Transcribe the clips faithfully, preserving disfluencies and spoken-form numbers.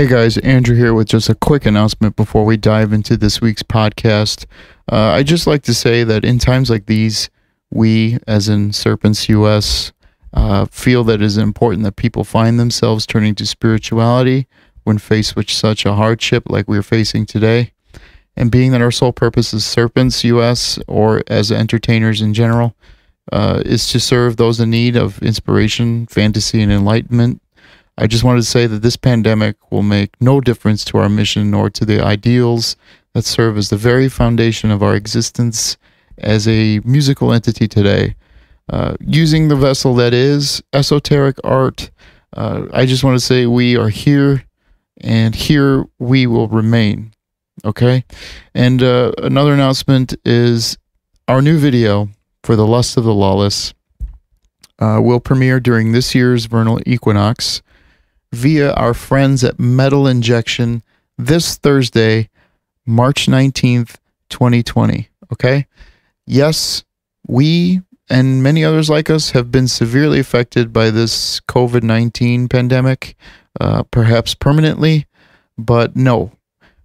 Hey guys, Andrew here with just a quick announcement before we dive into this week's podcast. Uh, I'd just like to say that in times like these, we, as in Serpents U S, uh, feel that it is important that people find themselves turning to spirituality when faced with such a hardship like we are facing today. And being that our sole purpose as Serpents U S, or as entertainers in general, uh, is to serve those in need of inspiration, fantasy, and enlightenment, I just wanted to say that this pandemic will make no difference to our mission nor to the ideals that serve as the very foundation of our existence as a musical entity today. Uh, using the vessel that is esoteric art, uh, I just want to say we are here, and here we will remain. Okay? And uh, another announcement is our new video for The Lust of the Lawless uh, will premiere during this year's vernal equinox via our friends at Metal Injection this Thursday, March nineteenth, twenty twenty, okay? Yes, we and many others like us have been severely affected by this COVID nineteen pandemic, uh, perhaps permanently, but no.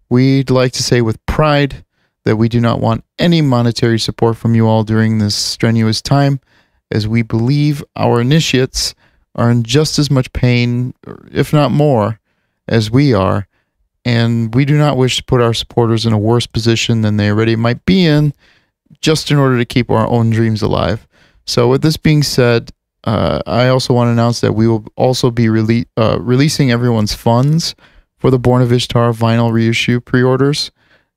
We'd like to say with pride that we do not want any monetary support from you all during this strenuous time, as we believe our initiates are in just as much pain, if not more, as we are, and we do not wish to put our supporters in a worse position than they already might be in, just in order to keep our own dreams alive. So with this being said, uh, I also want to announce that we will also be rele uh, releasing everyone's funds for the Born of Ishtar vinyl reissue pre-orders,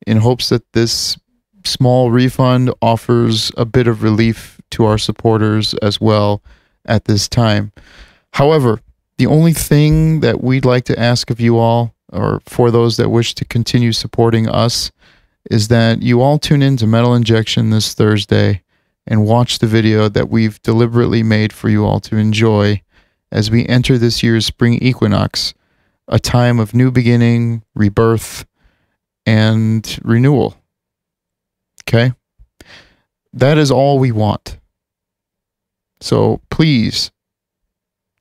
in hopes that this small refund offers a bit of relief to our supporters as well at this time. However, the only thing that we'd like to ask of you all, or for those that wish to continue supporting us, is that you all tune in to Metal Injection this Thursday and watch the video that we've deliberately made for you all to enjoy as we enter this year's spring equinox, a time of new beginning, rebirth, and renewal. Okay? That is all we want. So please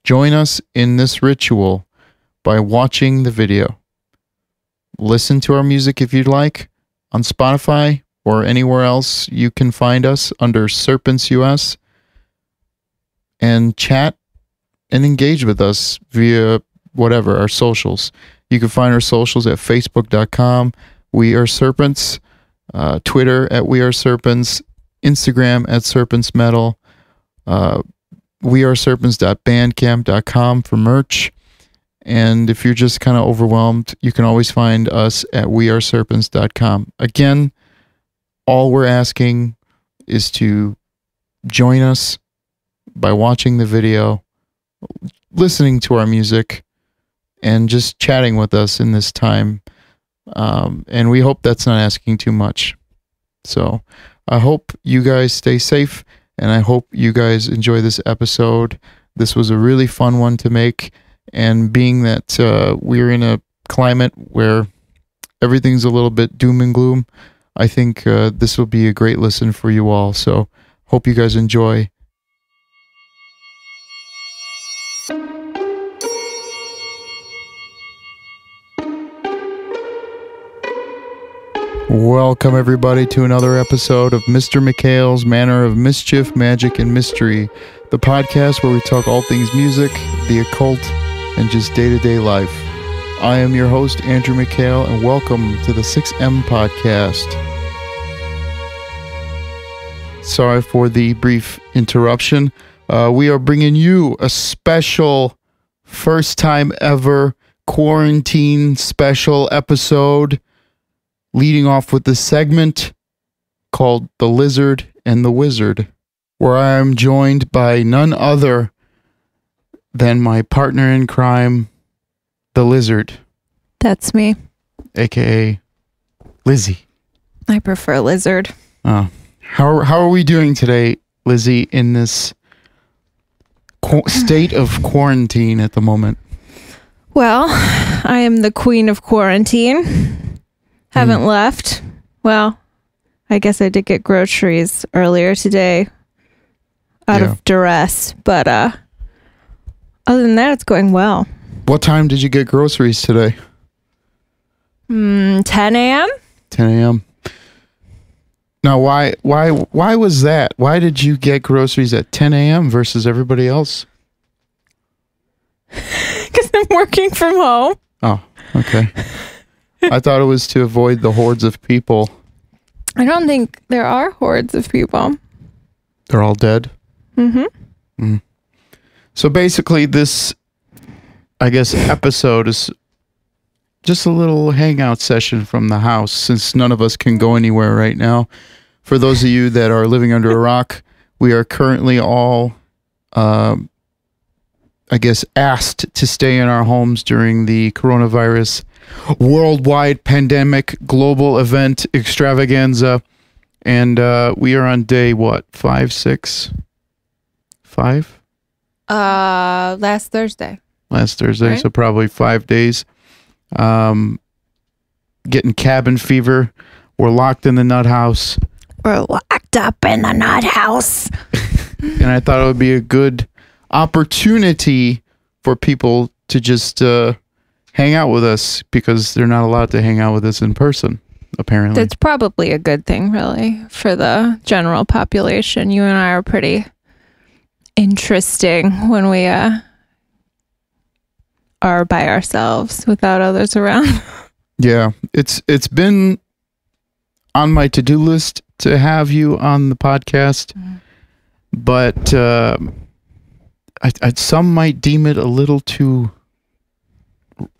join us in this ritual by watching the video. Listen to our music if you'd like on Spotify or anywhere else you can find us under Serpents U S, and chat and engage with us via whatever, our socials. You can find our socials at facebook dot com, We Are Serpents, uh, Twitter at We Are Serpents, Instagram at Serpents Metal, Uh, we are serpents dot bandcamp dot com for merch. And if you're just kind of overwhelmed, you can always find us at we are serpents dot com. Again, all we're asking is to join us by watching the video, listening to our music, and just chatting with us in this time. Um, and we hope that's not asking too much. So I hope you guys stay safe, and I hope you guys enjoy this episode. This was a really fun one to make. And being that uh, we're in a climate where everything's a little bit doom and gloom, I think uh, this will be a great listen for you all. So hope you guys enjoy. Welcome, everybody, to another episode of Mister Mikhail's Manor of Mischief, Magic, and Mystery, the podcast where we talk all things music, the occult, and just day-to-day life. I am your host, Andrew Mikhail, and welcome to the Six M Podcast. Sorry for the brief interruption. Uh, we are bringing you a special, first-time-ever quarantine special episode, leading off with the segment called The Lizard and the Wizard, where I am joined by none other than my partner in crime, The Lizard. That's me. A K A Lizzie. I prefer Lizard. Uh, how, how are we doing today, Lizzie, in this state of quarantine at the moment? Well, I am the queen of quarantine. Haven't left. Well, I guess I did get groceries earlier today out yeah. of duress, but uh, other than that, it's going well. What time did you get groceries today? Mm, ten a m ten a m Now, why, why, why was that? Why did you get groceries at ten a m versus everybody else? Because I'm working from home. Oh, okay. I thought it was to avoid the hordes of people. I don't think there are hordes of people. They're all dead? Mm-hmm. Mm. So basically this, I guess, episode is just a little hangout session from the house, since none of us can go anywhere right now. For those of you that are living under a rock, we are currently all, uh, I guess, asked to stay in our homes during the coronavirus worldwide pandemic global event extravaganza. And uh, we are on day, what, five, six, five? Uh, last Thursday. Last Thursday, right? So probably five days. Um, getting cabin fever. We're locked in the nut house. We're locked up in the nut house. And I thought it would be a good opportunity for people to just uh, hang out with us, because they're not allowed to hang out with us in person, apparently. That's probably a good thing, really, for the general population. You and I are pretty interesting when we uh, are by ourselves without others around. Yeah, it's it's been on my to-do list to have you on the podcast, mm. but uh, I, I, some might deem it a little too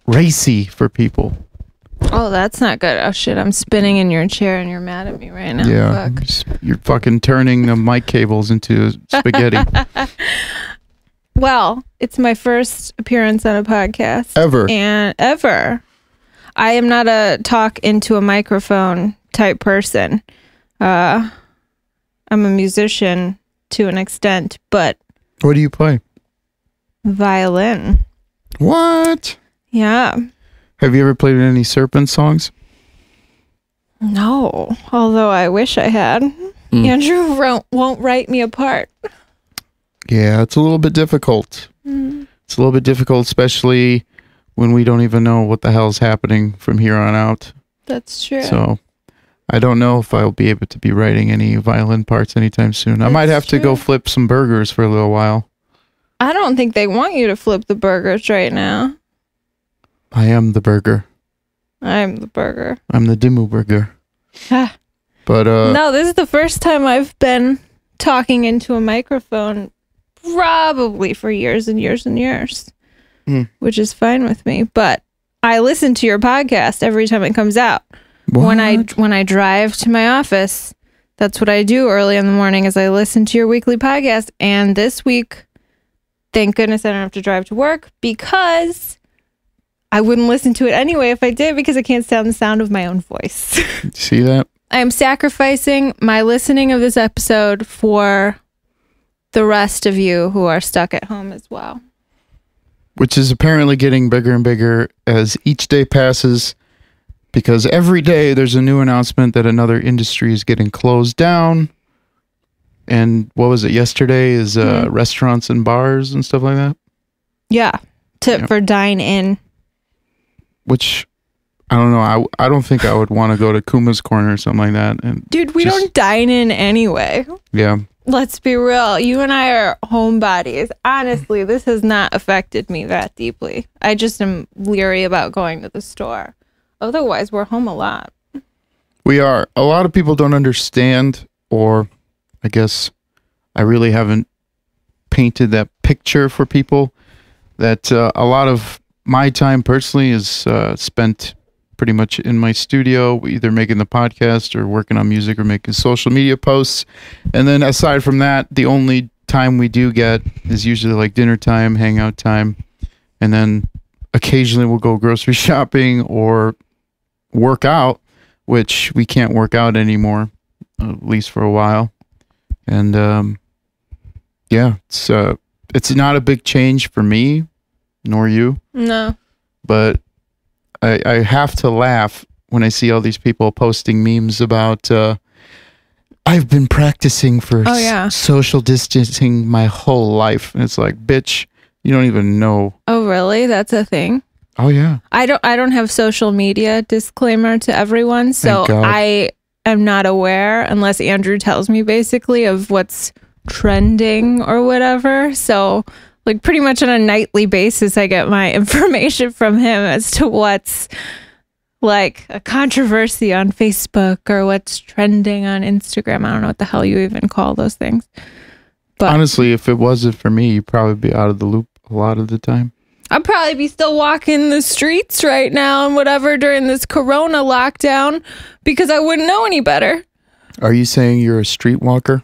racy for people. Oh, that's not good. Oh, shit, I'm spinning in your chair and you're mad at me right now. Yeah, Fuck. You're fucking turning the mic cables into spaghetti. Well, it's my first appearance on a podcast. Ever. And ever. I am not a talk into a microphone type person. Uh, I'm a musician to an extent, but... What do you play? Violin. What? Yeah. Have you ever played any Serpent songs? No, although I wish I had. Mm. Andrew won't, won't write me a part. Yeah, it's a little bit difficult. Mm. It's a little bit difficult, especially when we don't even know what the hell's happening from here on out. That's true. So I don't know if I'll be able to be writing any violin parts anytime soon. That's I might have true. to go flip some burgers for a little while. I don't think they want you to flip the burgers right now. I am the burger. I'm the burger. I'm the Dimmu burger. But uh, no, this is the first time I've been talking into a microphone, probably for years and years and years, mm. which is fine with me. But I listen to your podcast every time it comes out. What? When I when I drive to my office, that's what I do early in the morning. Is I listen to your weekly podcast. And this week, thank goodness I don't have to drive to work, because I wouldn't listen to it anyway if I did, because I can't stand the sound of my own voice. See that? I am sacrificing my listening of this episode for the rest of you who are stuck at home as well. Which is apparently getting bigger and bigger as each day passes, because every day there's a new announcement that another industry is getting closed down. And what was it yesterday? Is uh, mm-hmm. restaurants and bars and stuff like that? Yeah, to, yeah. for dine-in. Which, I don't know, I, I don't think I would want to go to Kuma's Corner or something like that. And Dude, we just, don't dine in anyway. Yeah. Let's be real. You and I are homebodies. Honestly, this has not affected me that deeply. I just am leery about going to the store. Otherwise, we're home a lot. We are. A lot of people don't understand, or I guess I really haven't painted that picture for people, that uh, a lot of... my time personally is uh, spent pretty much in my studio, either making the podcast or working on music or making social media posts. And then aside from that, the only time we do get is usually like dinner time, hangout time. And then occasionally we'll go grocery shopping or work out, which we can't work out anymore, at least for a while. And um, yeah, it's, uh, it's not a big change for me. Nor you. No. But I, I have to laugh when I see all these people posting memes about, uh, I've been practicing for oh, yeah. social distancing my whole life. And it's like, bitch, you don't even know. Oh, really? That's a thing? Oh yeah. I don't I don't have social media, disclaimer to everyone, so I am not aware unless Andrew tells me basically of what's trending or whatever. So like pretty much on a nightly basis I get my information from him as to what's like a controversy on Facebook or what's trending on Instagram. I don't know what the hell you even call those things. But honestly, if it wasn't for me, you'd probably be out of the loop a lot of the time. I'd probably be still walking the streets right now and whatever during this corona lockdown because I wouldn't know any better. Are you saying you're a street walker?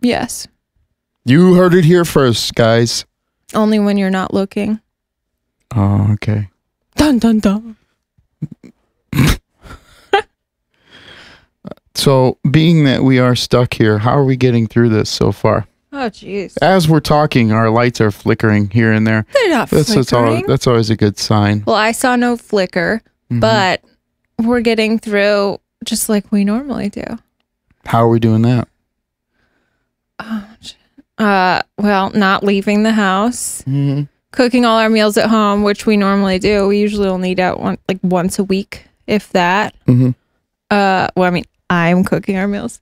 Yes. You heard it here first, guys. Only when you're not looking. Oh, okay. Dun, dun, dun. So, being that we are stuck here, how are we getting through this so far? Oh, jeez. As we're talking, our lights are flickering here and there. They're not that's, flickering. That's always, that's always a good sign. Well, I saw no flicker, mm-hmm. but we're getting through just like we normally do. How are we doing that? Oh, uh, well, not leaving the house. Mm-hmm. Cooking all our meals at home, which we normally do. We usually only eat out one, like once a week, if that. Mm-hmm. Uh, well, I mean, I'm cooking our meals.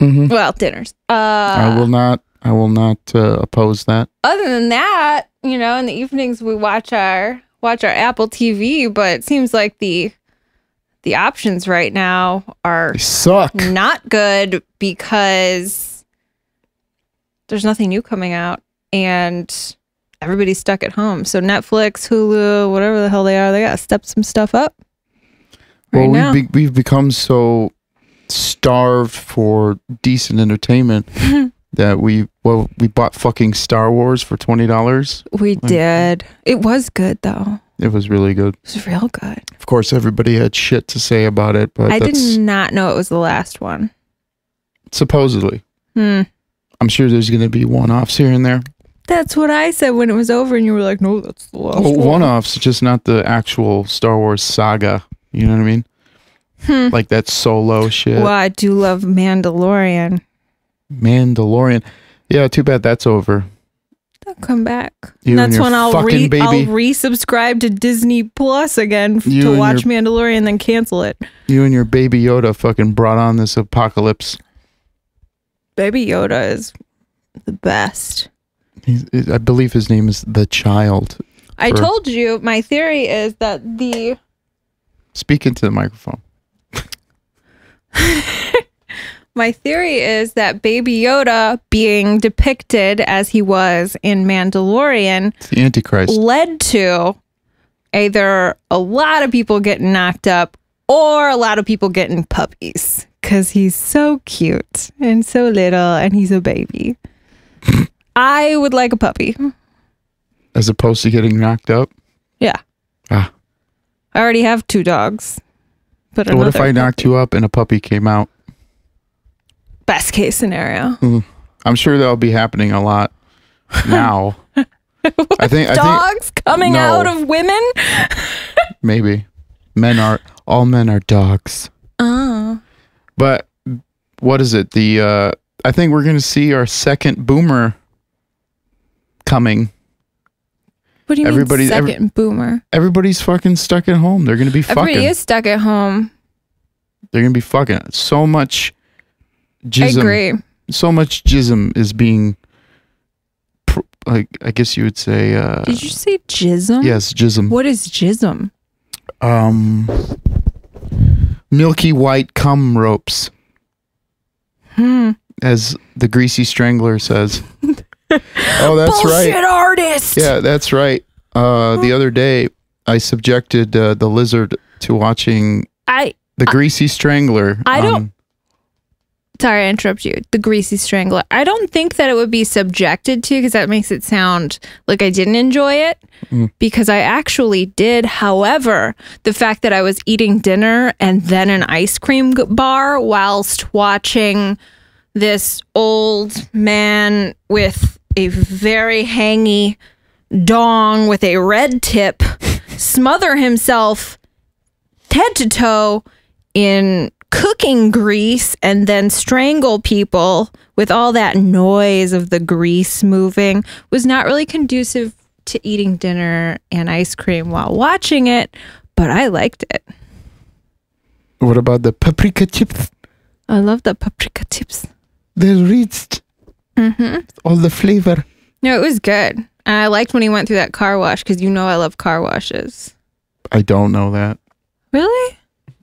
Mm-hmm. Well, dinners. Uh, I will not. I will not uh, oppose that. Other than that, you know, in the evenings we watch our watch our Apple T V, but it seems like the the options right now are they suck. Not good because there's nothing new coming out, and everybody's stuck at home. So Netflix, Hulu, whatever the hell they are, they gotta step some stuff up. Right well, now. We've, be we've become so starved for decent entertainment that we well we bought fucking Star Wars for twenty dollars. We like, did. It was good though. It was really good. It was real good. Of course, everybody had shit to say about it, but I did not know it was the last one. Supposedly. Hmm. I'm sure there's going to be one-offs here and there. That's what I said when it was over, and you were like, "No, that's the last." Oh, one. One-offs, just not the actual Star Wars saga. You know what I mean? Hmm. Like that Solo shit. Well, I do love Mandalorian. Mandalorian. Yeah, too bad that's over. They'll come back. You that's when I'll, re baby. I'll resubscribe to Disney Plus again you to watch your, Mandalorian, then cancel it. You and your Baby Yoda fucking brought on this apocalypse. Baby Yoda is the best. He's, I believe his name is The Child. I told you, my theory is that the... Speak into the microphone. My theory is that Baby Yoda being depicted as he was in Mandalorian, it's the Antichrist, led to either a lot of people getting knocked up or a lot of people getting puppies because he's so cute and so little and he's a baby. I would like a puppy. As opposed to getting knocked up? Yeah. Ah. I already have two dogs. But what if I knocked you up and a puppy came out? Best case scenario. Mm. I'm sure that'll be happening a lot now. I think dogs coming out of women? Maybe. Men are all men are dogs. Oh. But what is it? The uh I think we're gonna see our second boomer coming. What do you everybody's, mean second every, boomer? Everybody's fucking stuck at home. They're going to be Everybody fucking. Everybody is stuck at home. They're going to be fucking. So much jism. I agree. So much jism is being, like, I guess you would say. Uh, Did you say jism? Yes, jism. What is jism? Um, milky white cum ropes. Hmm. As the Greasy Strangler says. Oh, that's bullshit right. Artist. Yeah, that's right. Uh, the other day, I subjected uh, the Lizard to watching I the I, Greasy Strangler. I um, don't. Sorry, I interrupt you. The Greasy Strangler. I don't think that it would be subjected to because that makes it sound like I didn't enjoy it mm. because I actually did. However, the fact that I was eating dinner and then an ice cream bar whilst watching this old man with a very hangy dong with a red tip smother himself head to toe in cooking grease and then strangle people with all that noise of the grease moving was not really conducive to eating dinner and ice cream while watching it, but I liked it. What about the paprika chips? I love the paprika chips. They're rich. Mm-hmm. All the flavor. No, it was good. And I liked when he went through that car wash, because you know I love car washes. I don't know that. Really?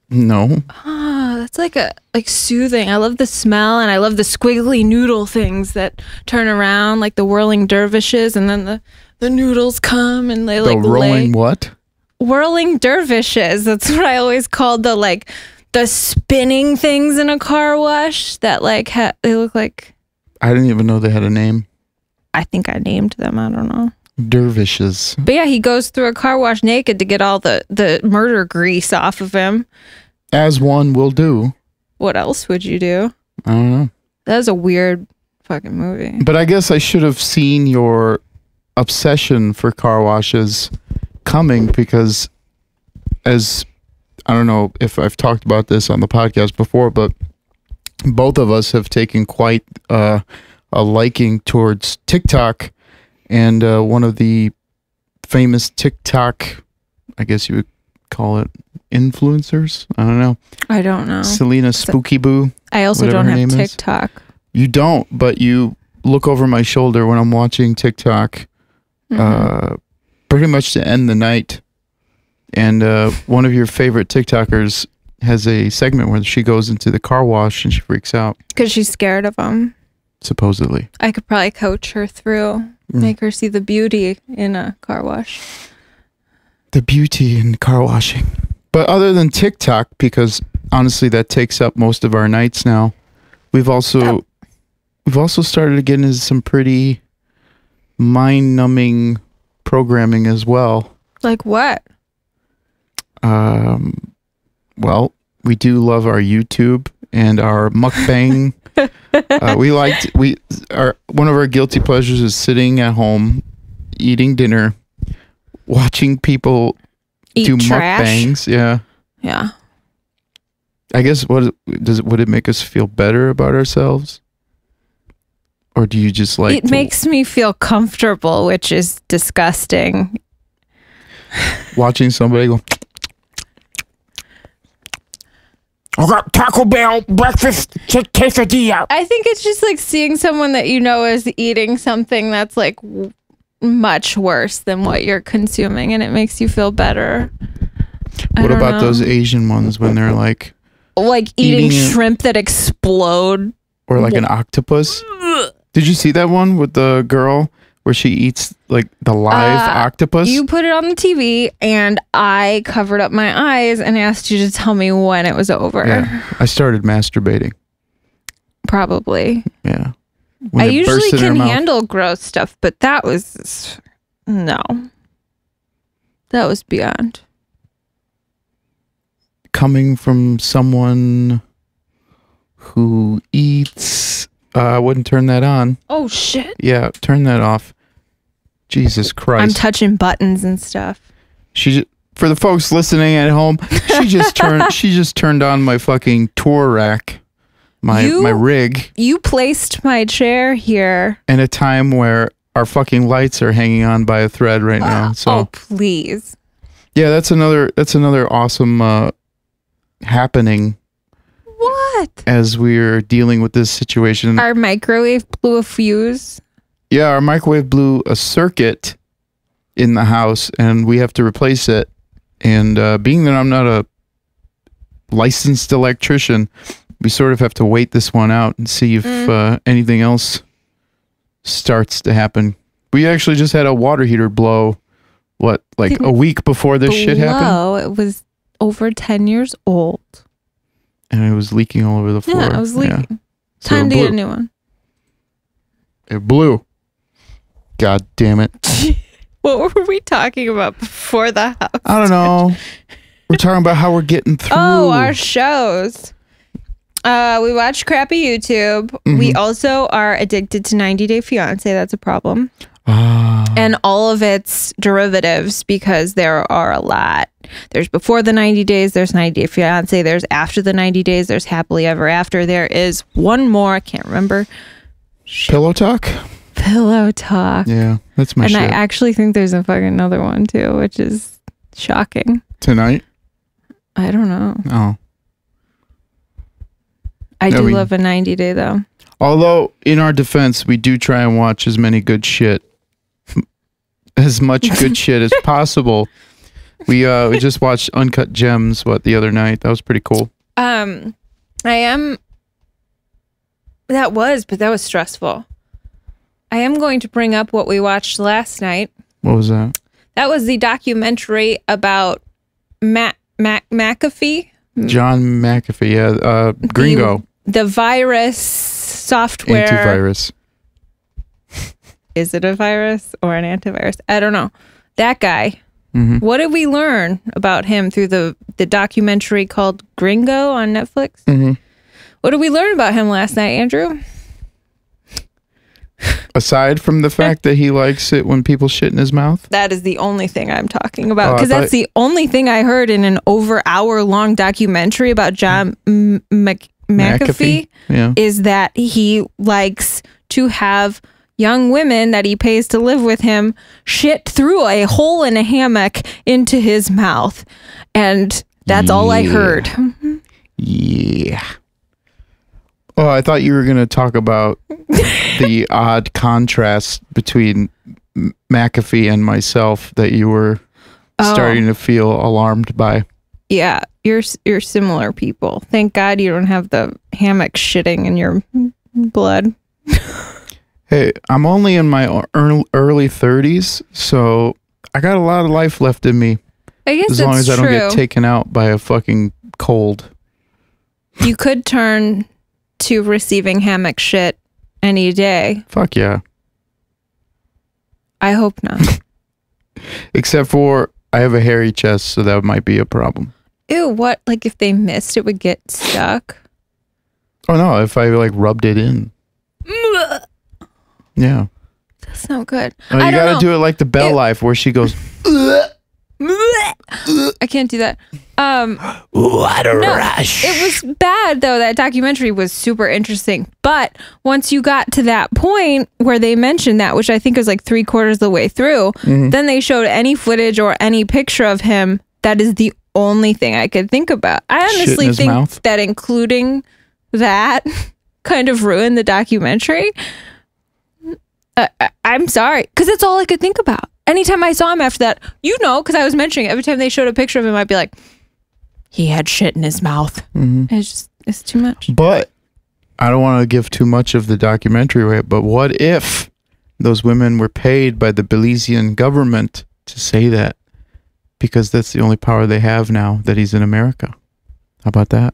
No. Oh, that's like a like soothing. I love the smell, and I love the squiggly noodle things that turn around, like the whirling dervishes, and then the, the noodles come and they like the rolling lay. What? Whirling dervishes. That's what I always called the like the spinning things in a car wash that like ha they look like. I didn't even know they had a name. I think I named them. I don't know. Dervishes. But yeah, he goes through a car wash naked to get all the, the murder grease off of him. As one will do. What else would you do? I don't know. That was a weird fucking movie. But I guess I should have seen your obsession for car washes coming, because as, I don't know if I've talked about this on the podcast before, but both of us have taken quite uh, a liking towards TikTok. And uh, one of the famous TikTok, I guess you would call it, influencers? I don't know. I don't know. Selena Spooky Boo. I also don't have TikTok. Is. You don't, but you look over my shoulder when I'm watching TikTok mm-hmm. uh, pretty much to end the night. And uh, one of your favorite TikTokers has a segment where she goes into the car wash and she freaks out. Because she's scared of them. Supposedly. I could probably coach her through. Make her see the beauty in a car wash. The beauty in car washing. But other than TikTok, because honestly that takes up most of our nights now, we've also oh. we've also started to get into some pretty mind-numbing programming as well. Like what? Um well, we do love our YouTube and our mukbang. uh, we liked we our one of our guilty pleasures is sitting at home, eating dinner, watching people Eat do trash. mukbangs. Yeah, yeah. I guess what does it, would it make us feel better about ourselves, or do you just like? It makes me feel comfortable, which is disgusting. Watching somebody go. I got Taco Bell breakfast quesadilla. I think it's just like seeing someone that you know is eating something that's like w much worse than what you're consuming, and it makes you feel better. I what about know. those Asian ones when they're like, like eating, eating shrimp that explode, or like an octopus? Did you see that one with the girl where she eats like the live uh, octopus? You put it on the T V, and I covered up my eyes and asked you to tell me when it was over. Yeah. I started masturbating. Probably. Yeah. When I usually can handle gross stuff, but that was no. That was beyond. Coming from someone who eats. Uh, I wouldn't turn that on. Oh, shit. Yeah, turn that off. Jesus Christ. I'm touching buttons and stuff. She just, for the folks listening at home, she just turned she just turned on my fucking tour rack. My you, my rig. You placed my chair here. In a time where our fucking lights are hanging on by a thread right now. So oh, please. Yeah, that's another that's another awesome uh happening. What? As we're dealing with this situation. Our microwave blew a fuse. Yeah, our microwave blew a circuit in the house, and we have to replace it. And uh, being that I'm not a licensed electrician, we sort of have to wait this one out and see if mm. uh, anything else starts to happen. We actually just had a water heater blow, what, like Didn't a week before this blow, shit happened? No, it was over ten years old. And it was leaking all over the floor. Yeah, it was leaking. Yeah. So Time to get a new one. It blew. God damn it. What were we talking about before the house? I don't know. We're talking about how we're getting through. Oh, our shows. Uh, we watch crappy YouTube. Mm-hmm. We also are addicted to ninety day fiance. That's a problem. Ah. And all of its derivatives, because there are a lot. There's before the ninety days, there's ninety day fiance, there's after the ninety days, there's happily ever after. There is one more, I can't remember. Shit. Pillow Talk? Pillow Talk. Yeah. That's my and shit. And I actually think there's a fucking another one too, which is shocking. Tonight? I don't know. Oh. I no, do we, love a ninety day though. Although, in our defense, we do try and watch as many good shit, as much good shit as possible. We uh we just watched Uncut Gems what the other night. That was pretty cool. Um, I am. That was, but that was stressful. I am going to bring up what we watched last night. What was that? That was the documentary about Matt Mac McAfee. John McAfee, yeah, uh, Gringo. The, the virus software. Antivirus. Is it a virus or an antivirus? I don't know. That guy. Mm-hmm. What did we learn about him through the, the documentary called Gringo on Netflix? Mm-hmm. What did we learn about him last night, Andrew? Aside from the fact that he likes it when people shit in his mouth? That is the only thing I'm talking about, because uh, that's the only thing I heard in an over hour long documentary about John M Mc McAfee, McAfee. Yeah. Is that he likes to have young women that he pays to live with him shit through a hole in a hammock into his mouth. And that's yeah. all I heard. Yeah. Oh, I thought you were going to talk about the odd contrast between McAfee and myself that you were oh. starting to feel alarmed by. Yeah, you're you're similar people. Thank God you don't have the hammock shitting in your blood. Hey, I'm only in my early thirties, so I got a lot of life left in me. I guess as long as I don't true. get taken out by a fucking cold. You could turn to receiving hammock shit any day. Fuck yeah. I hope not. Except for I have a hairy chest, so that might be a problem. Ew, what? Like if they missed, it would get stuck? Oh no, if I like rubbed it in. Yeah, that's not good. Oh, you I gotta know. do it like the Bell it, Life, where she goes. I can't do that. Um, what a no, rush! It was bad though. That documentary was super interesting, but once you got to that point where they mentioned that, which I think was like three quarters of the way through, mm-hmm. then they showed any footage or any picture of him. That is the only thing I could think about. I honestly think mouth. that including that kind of ruined the documentary. Uh, I'm sorry, because it's all I could think about. Anytime I saw him after that, you know, because I was mentioning it, every time they showed a picture of him, I'd be like, he had shit in his mouth. Mm-hmm. It's just, it's too much. But I don't want to give too much of the documentary away, but what if those women were paid by the Belizean government to say that? Because that's the only power they have now that he's in America. How about that?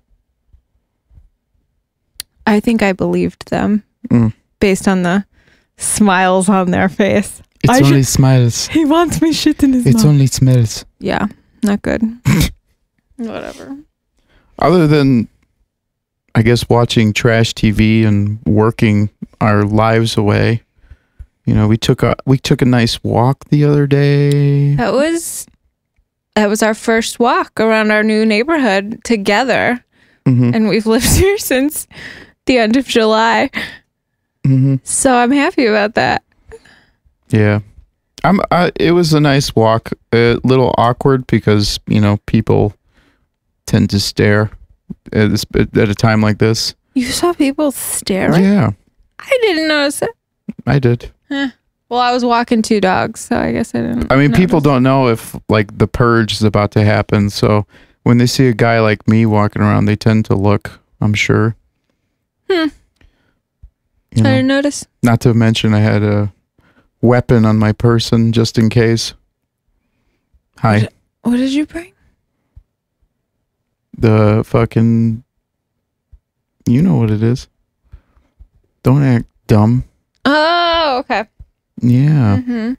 I think I believed them mm. based on the smiles on their face. It's I only smiles. He wants me shit in his mouth. It's only smells. Yeah, not good. Whatever. Other than, I guess, watching trash T V and working our lives away, you know, we took a we took a nice walk the other day. That was that was our first walk around our new neighborhood together, mm-hmm. and we've lived here since the end of July. Mm-hmm. So I'm happy about that. Yeah, I'm. I, it was a nice walk. A little awkward because you know people tend to stare at, this, at a time like this. You saw people staring. Yeah, I didn't notice it. I did. Eh. Well, I was walking two dogs, so I guess I didn't. I mean, notice. people don't know if like the purge is about to happen, so when they see a guy like me walking around, they tend to look. I'm sure. Hmm. You know, I didn't notice. Not to mention I had a weapon on my person just in case. Hi. What, what did you bring? The fucking... You know what it is. Don't act dumb. Oh, okay. Yeah. Mm-hmm.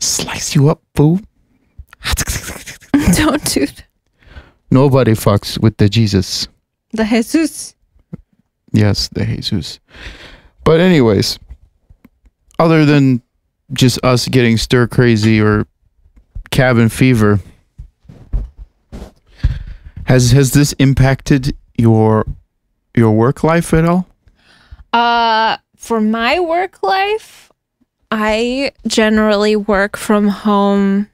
Slice you up, fool. Don't do that. Nobody fucks with the Jesus. The Jesus. Yes, the Jesus. But anyways, other than just us getting stir crazy or cabin fever, has has this impacted your your work life at all? Uh, for my work life, I generally work from home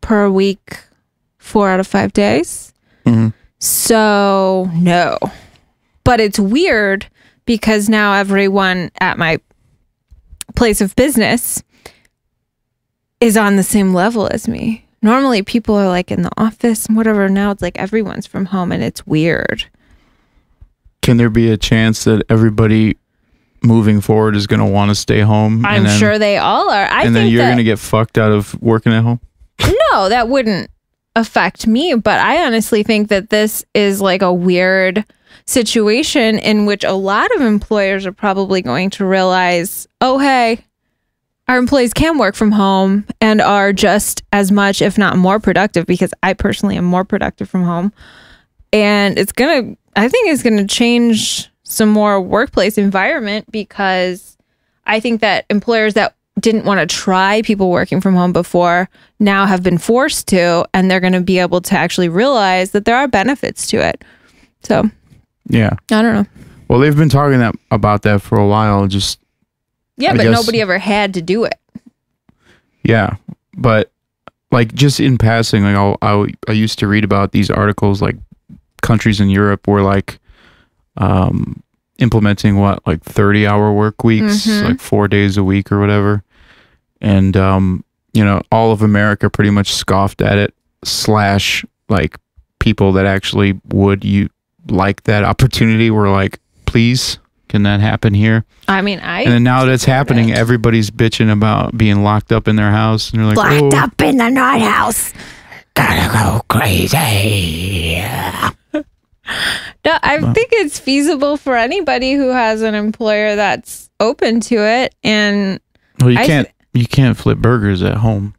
per week, four out of five days. Mm-hmm. So no, but it's weird because now everyone at my place of business is on the same level as me. Normally people are like in the office and whatever. Now it's like everyone's from home and it's weird. Can there be a chance that everybody moving forward is going to want to stay home? I'm and then, sure they all are. I and think then you're going to get fucked out of working at home? No, that wouldn't affect me. But I honestly think that this is like a weird situation in which a lot of employers are probably going to realize, oh, hey, our employees can work from home and are just as much, if not more productive, because I personally am more productive from home. And it's going to, I think it's going to change some more workplace environment, because I think that employers that didn't want to try people working from home before now have been forced to, and they're going to be able to actually realize that there are benefits to it. So, yeah, I don't know. Well, they've been talking that, about that for a while. Just yeah, I but guess, nobody ever had to do it. Yeah, but like just in passing, like I'll, I'll, I used to read about these articles like countries in Europe were like um, implementing what like thirty hour work weeks, mm-hmm. like four days a week or whatever, and um, you know, all of America pretty much scoffed at it. Slash, like people that actually would you like that opportunity were like, please, can that happen here? I mean, I and then now that's happening, it. everybody's bitching about being locked up in their house, and they're like, locked oh. up in the night house, gotta go crazy. No, I think it's feasible for anybody who has an employer that's open to it. And well, you I can't you can't flip burgers at home.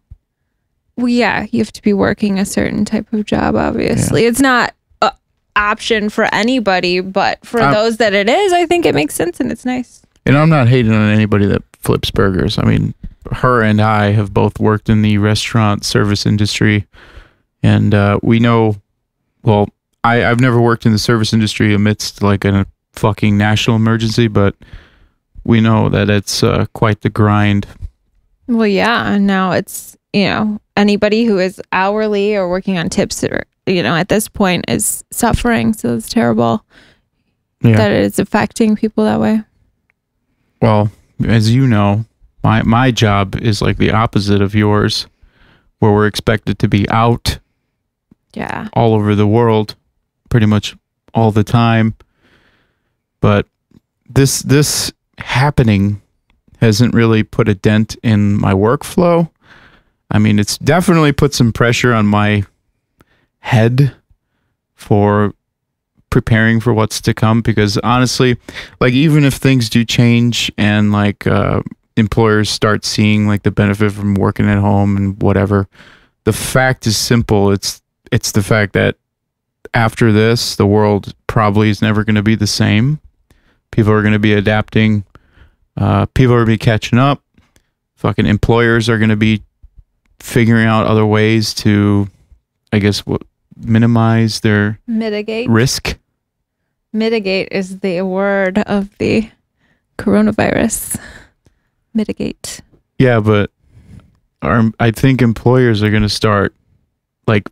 Well, yeah, you have to be working a certain type of job. Obviously, yeah. It's not an option for anybody, but for I'm, those that it is, I think it makes sense and it's nice. And I'm not hating on anybody that flips burgers. I mean, her and I have both worked in the restaurant service industry, and uh, we know well. I, I've never worked in the service industry amidst like a fucking national emergency, but we know that it's uh, quite the grind. Well, yeah. And now it's, you know, anybody who is hourly or working on tips, or, you know, at this point is suffering. So it's terrible yeah. that it's affecting people that way. Well, as you know, my, my job is like the opposite of yours, where we're expected to be out yeah, all over the world. Pretty much all the time. But this this happening hasn't really put a dent in my workflow. I mean, it's definitely put some pressure on my head for preparing for what's to come, because honestly, like even if things do change and like uh, employers start seeing like the benefit from working at home and whatever, the fact is simple. It's it's the fact that after this, the world probably is never going to be the same. People are going to be adapting. Uh, people are going to be catching up. Fucking employers are going to be figuring out other ways to, I guess, what, minimize their mitigate risk. Mitigate is the word of the coronavirus. Mitigate. Yeah, but our, I think employers are going to start, like,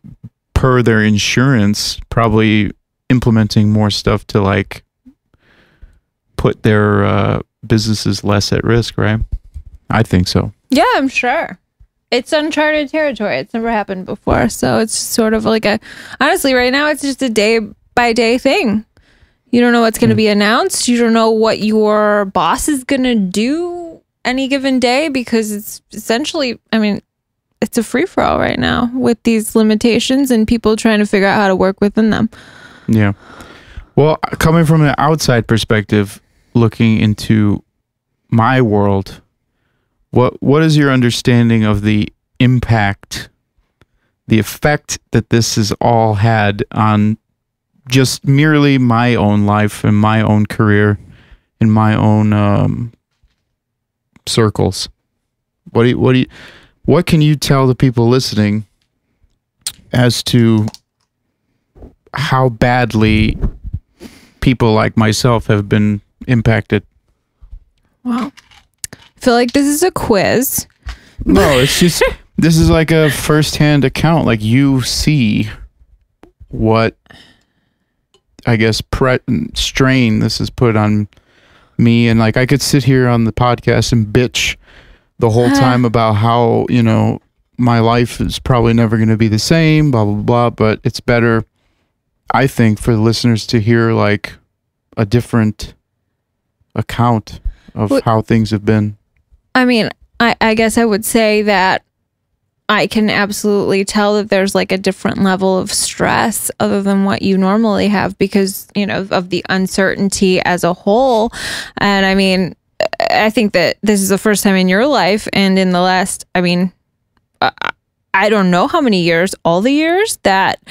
per their insurance, probably implementing more stuff to like put their uh, businesses less at risk, right? I think so. Yeah, I'm sure. It's uncharted territory. It's never happened before. So it's sort of like a, honestly, right now it's just a day by day thing. You don't know what's going to be announced. You don't know what your boss is going to do any given day, because it's essentially, I mean, it's a free-for-all right now with these limitations and people trying to figure out how to work within them. Yeah. Well, coming from an outside perspective, looking into my world, what what is your understanding of the impact, the effect that this has all had on just merely my own life and my own career and my own um, circles? What do you... What do you What can you tell the people listening as to how badly people like myself have been impacted? Well, feel like this is a quiz. No, it's just, this is like a firsthand account. Like, you see what, I guess, pre strain this is put on me. And like, I could sit here on the podcast and bitch the whole time about how, you know, my life is probably never going to be the same, blah, blah, blah. But it's better, I think, for the listeners to hear like a different account of well, how things have been. I mean, I, I guess I would say that I can absolutely tell that there's like a different level of stress other than what you normally have because, you know, of the uncertainty as a whole. And I mean, I think that this is the first time in your life and in the last, I mean, I don't know how many years, all the years that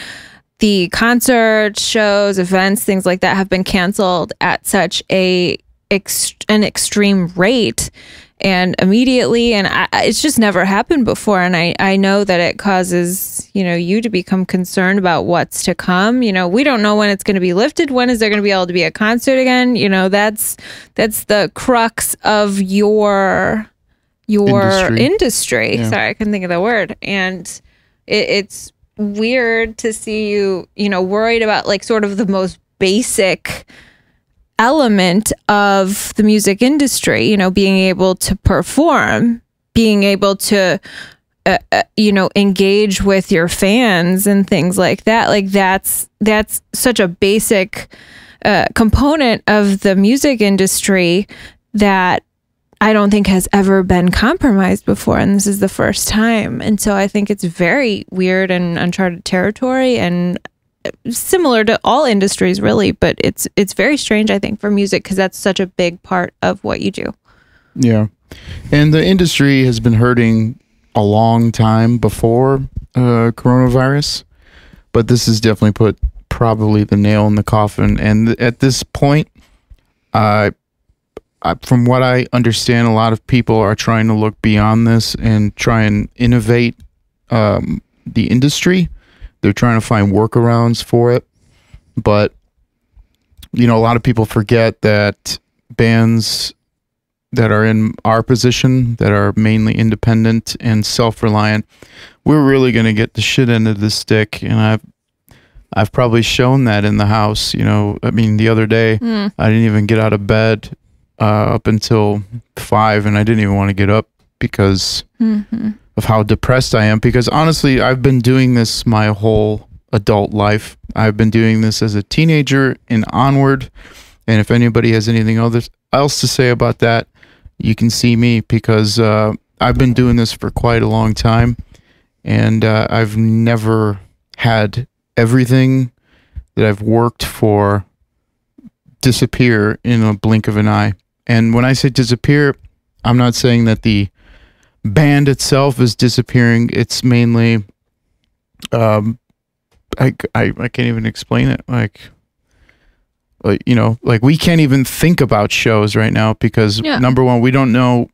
the concerts, shows, events, things like that have been canceled at such a ex an extreme rate and immediately. And I, it's just never happened before. And I, I know that it causes, you know, you to become concerned about what's to come. You know, we don't know when it's going to be lifted. When is there going to be able to be a concert again? You know, that's that's the crux of your... your industry, industry. Yeah. Sorry, I couldn't think of the word. And it, it's weird to see you, you know, worried about like sort of the most basic element of the music industry, you know, being able to perform, being able to, uh, uh, you know, engage with your fans and things like that. Like that's, that's such a basic uh, component of the music industry that I don't think has ever been compromised before, and this is the first time. And so I think it's very weird and uncharted territory, and similar to all industries really, but it's it's very strange, I think, for music because that's such a big part of what you do. Yeah. And the industry has been hurting a long time before uh, coronavirus, but this has definitely put probably the nail in the coffin. And th at this point, I... Uh, Uh, from what I understand, a lot of people are trying to look beyond this and try and innovate um, the industry. They're trying to find workarounds for it. But, you know, a lot of people forget that bands that are in our position, that are mainly independent and self-reliant, we're really going to get the shit end of the stick. And I've I've probably shown that in the house. You know, I mean, the other day, mm. I didn't even get out of bed Uh, up until five, and I didn't even want to get up because mm-hmm. of how depressed I am. Because honestly, I've been doing this my whole adult life. I've been doing this as a teenager and onward. And if anybody has anything else to say about that, you can see me, because uh, I've been doing this for quite a long time, and uh, I've never had everything that I've worked for disappear in a blink of an eye. And when I say disappear, I'm not saying that the band itself is disappearing. It's mainly, um, I, I, I can't even explain it. Like, like, you know, like we can't even think about shows right now because yeah. number one, we don't know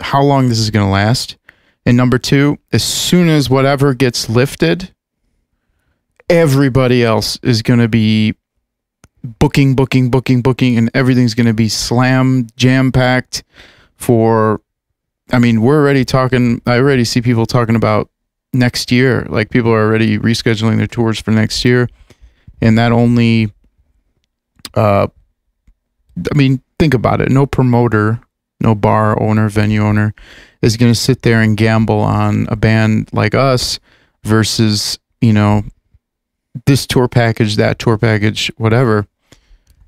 how long this is going to last. And number two, as soon as whatever gets lifted, everybody else is going to be booking, booking, booking, booking, and everything's going to be slam, jam-packed for, I mean, we're already talking, I already see people talking about next year. Like, people are already rescheduling their tours for next year, and that only, uh, I mean, think about it. No promoter, no bar owner, venue owner is going to sit there and gamble on a band like us versus, you know, this tour package, that tour package, whatever.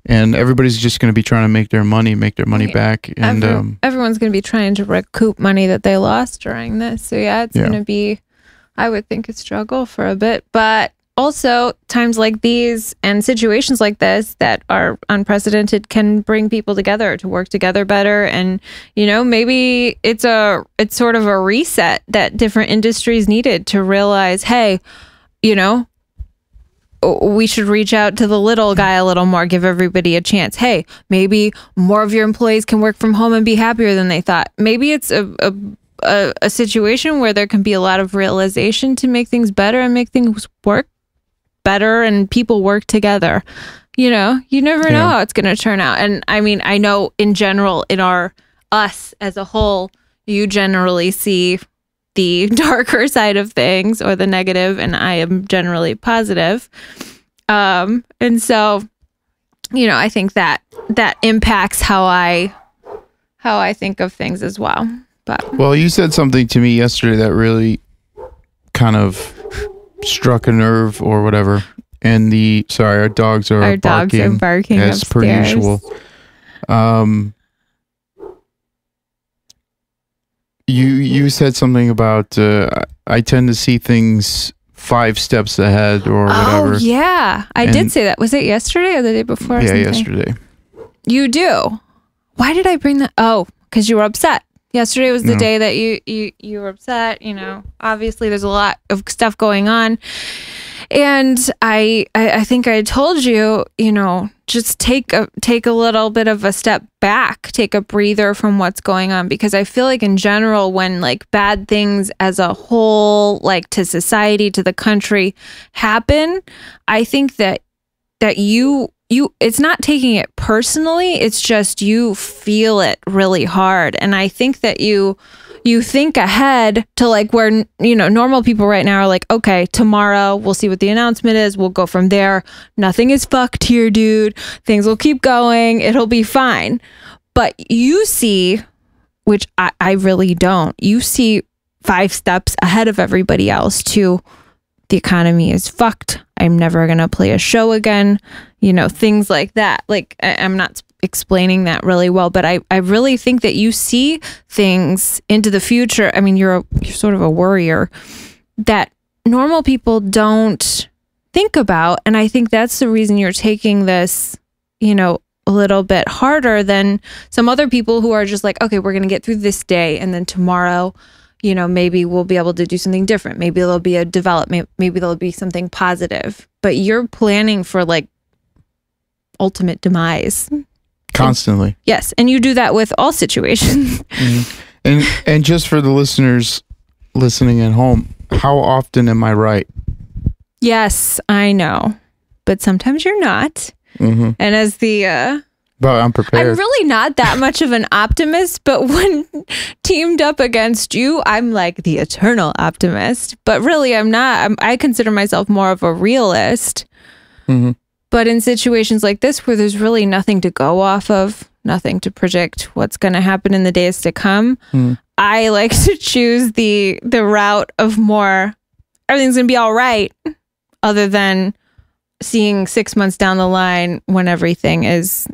And everybody's just going to be trying to make their money, make their money yeah. back. And Every, um, everyone's going to be trying to recoup money that they lost during this. So yeah, it's yeah. going to be, I would think, a struggle for a bit. But also times like these and situations like this that are unprecedented can bring people together to work together better. And, you know, maybe it's a, it's sort of a reset that different industries needed to realize, hey, you know, we should reach out to the little guy a little more, give everybody a chance. Hey, maybe more of your employees can work from home and be happier than they thought. Maybe it's a, a, a, a situation where there can be a lot of realization to make things better and make things work better and people work together. You know, you never know yeah. how it's going to turn out. And I mean, I know in general, in our us as a whole, you generally see the darker side of things or the negative, and I am generally positive. Um, and so, you know, I think that that impacts how I how I think of things as well. But well, you said something to me yesterday that really kind of struck a nerve or whatever. And the sorry, our dogs are our barking, dogs are barking as upstairs. Per usual. Um, you you said something about uh, I tend to see things five steps ahead or whatever. Oh yeah, I and did say that. Was it yesterday or the day before? Or yeah, something? Yesterday. You do. Why did I bring that? Oh, because you were upset. Yesterday was the no. day that you, you you were upset. You know, obviously there's a lot of stuff going on. And I, I, I think I told you, you know, just take a take a little bit of a step back, take a breather from what's going on, because I feel like in general, when like bad things as a whole, like to society, to the country happen, I think that that you you it's not taking it personally, it's just you feel it really hard, and I think that you. You think ahead to like where, you know, normal people right now are like, okay, tomorrow we'll see what the announcement is. We'll go from there. Nothing is fucked here, dude. Things will keep going. It'll be fine. But you see, which I, I really don't, you see five steps ahead of everybody else to the economy is fucked. I'm never going to play a show again. You know, things like that. Like I, I'm not explaining that really well, but I, I really think that you see things into the future. I mean, you're, a, you're sort of a worrier that normal people don't think about. And I think that's the reason you're taking this, you know, a little bit harder than some other people who are just like, okay, we're going to get through this day. And then tomorrow, you know, maybe we'll be able to do something different. Maybe there'll be a development. Maybe there'll be something positive, but you're planning for like ultimate demise. Constantly. And, yes. And you do that with all situations. Mm-hmm. And and just for the listeners listening at home, how often am I right? Yes, I know. But sometimes you're not. Mm-hmm. And as the... Uh, but I'm prepared. I'm really not that much of an optimist, but when teamed up against you, I'm like the eternal optimist. But really, I'm not. I'm, I consider myself more of a realist. Mm-hmm. But in situations like this, where there's really nothing to go off of, nothing to predict what's going to happen in the days to come, mm. I like to choose the the route of more, everything's going to be all right, other than seeing six months down the line when everything is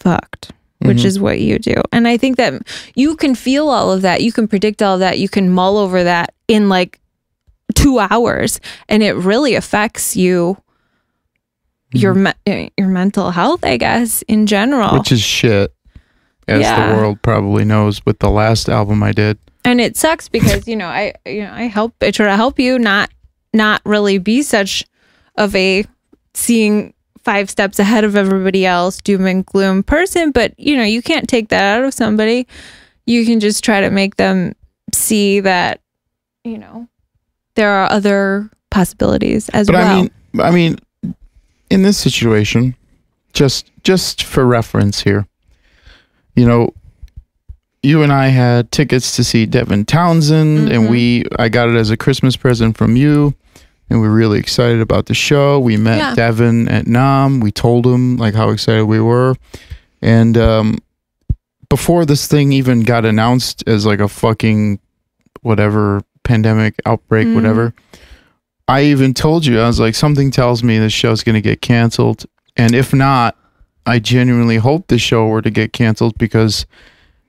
fucked, mm-hmm. which is what you do. And I think that you can feel all of that. You can predict all of that. You can mull over that in like two hours. And it really affects you. Your me your mental health, I guess, in general. Which is shit, as yeah. the world probably knows with the last album I did. And it sucks because, you know, I you know, I help I try to help you not not really be such of a seeing five steps ahead of everybody else, doom and gloom person, but you know, you can't take that out of somebody. You can just try to make them see that, you know, there are other possibilities as but well. I mean I mean in this situation, just just for reference here, you know, you and I had tickets to see Devin Townsend, mm-hmm. and we I got it as a Christmas present from you, and we were really excited about the show. We met yeah. Devin at NAMM. We told him like how excited we were, and um, before this thing even got announced as like a fucking whatever pandemic outbreak, mm. whatever. I even told you, I was like, something tells me this show's going to get canceled. And if not, I genuinely hope the show were to get canceled because,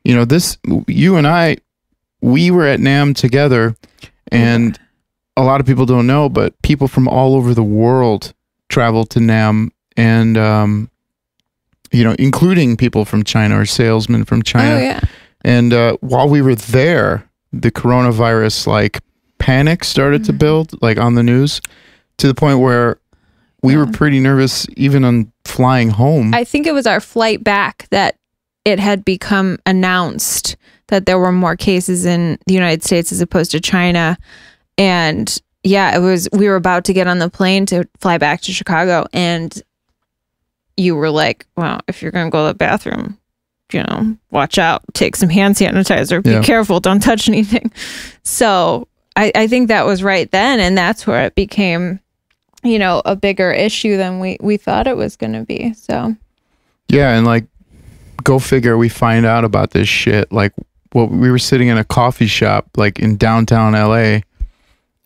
you know, this, you and I, we were at NAMM together. And a lot of people don't know, but people from all over the world traveled to NAMM. And, um, you know, including people from China or salesmen from China. Oh, yeah. And uh, while we were there, the coronavirus, like, panic started to build like on the news to the point where we yeah. were pretty nervous even on flying home. I think it was our flight back that it had become announced that there were more cases in the United States as opposed to China. And yeah, it was, we were about to get on the plane to fly back to Chicago and you were like, well, if you're going to go to the bathroom, you know, watch out, take some hand sanitizer, be yeah. careful, don't touch anything. So I, I think that was right then. And that's where it became, you know, a bigger issue than we, we thought it was going to be. So, yeah. And like, go figure, we find out about this shit. Like, well, we were sitting in a coffee shop, like in downtown L A.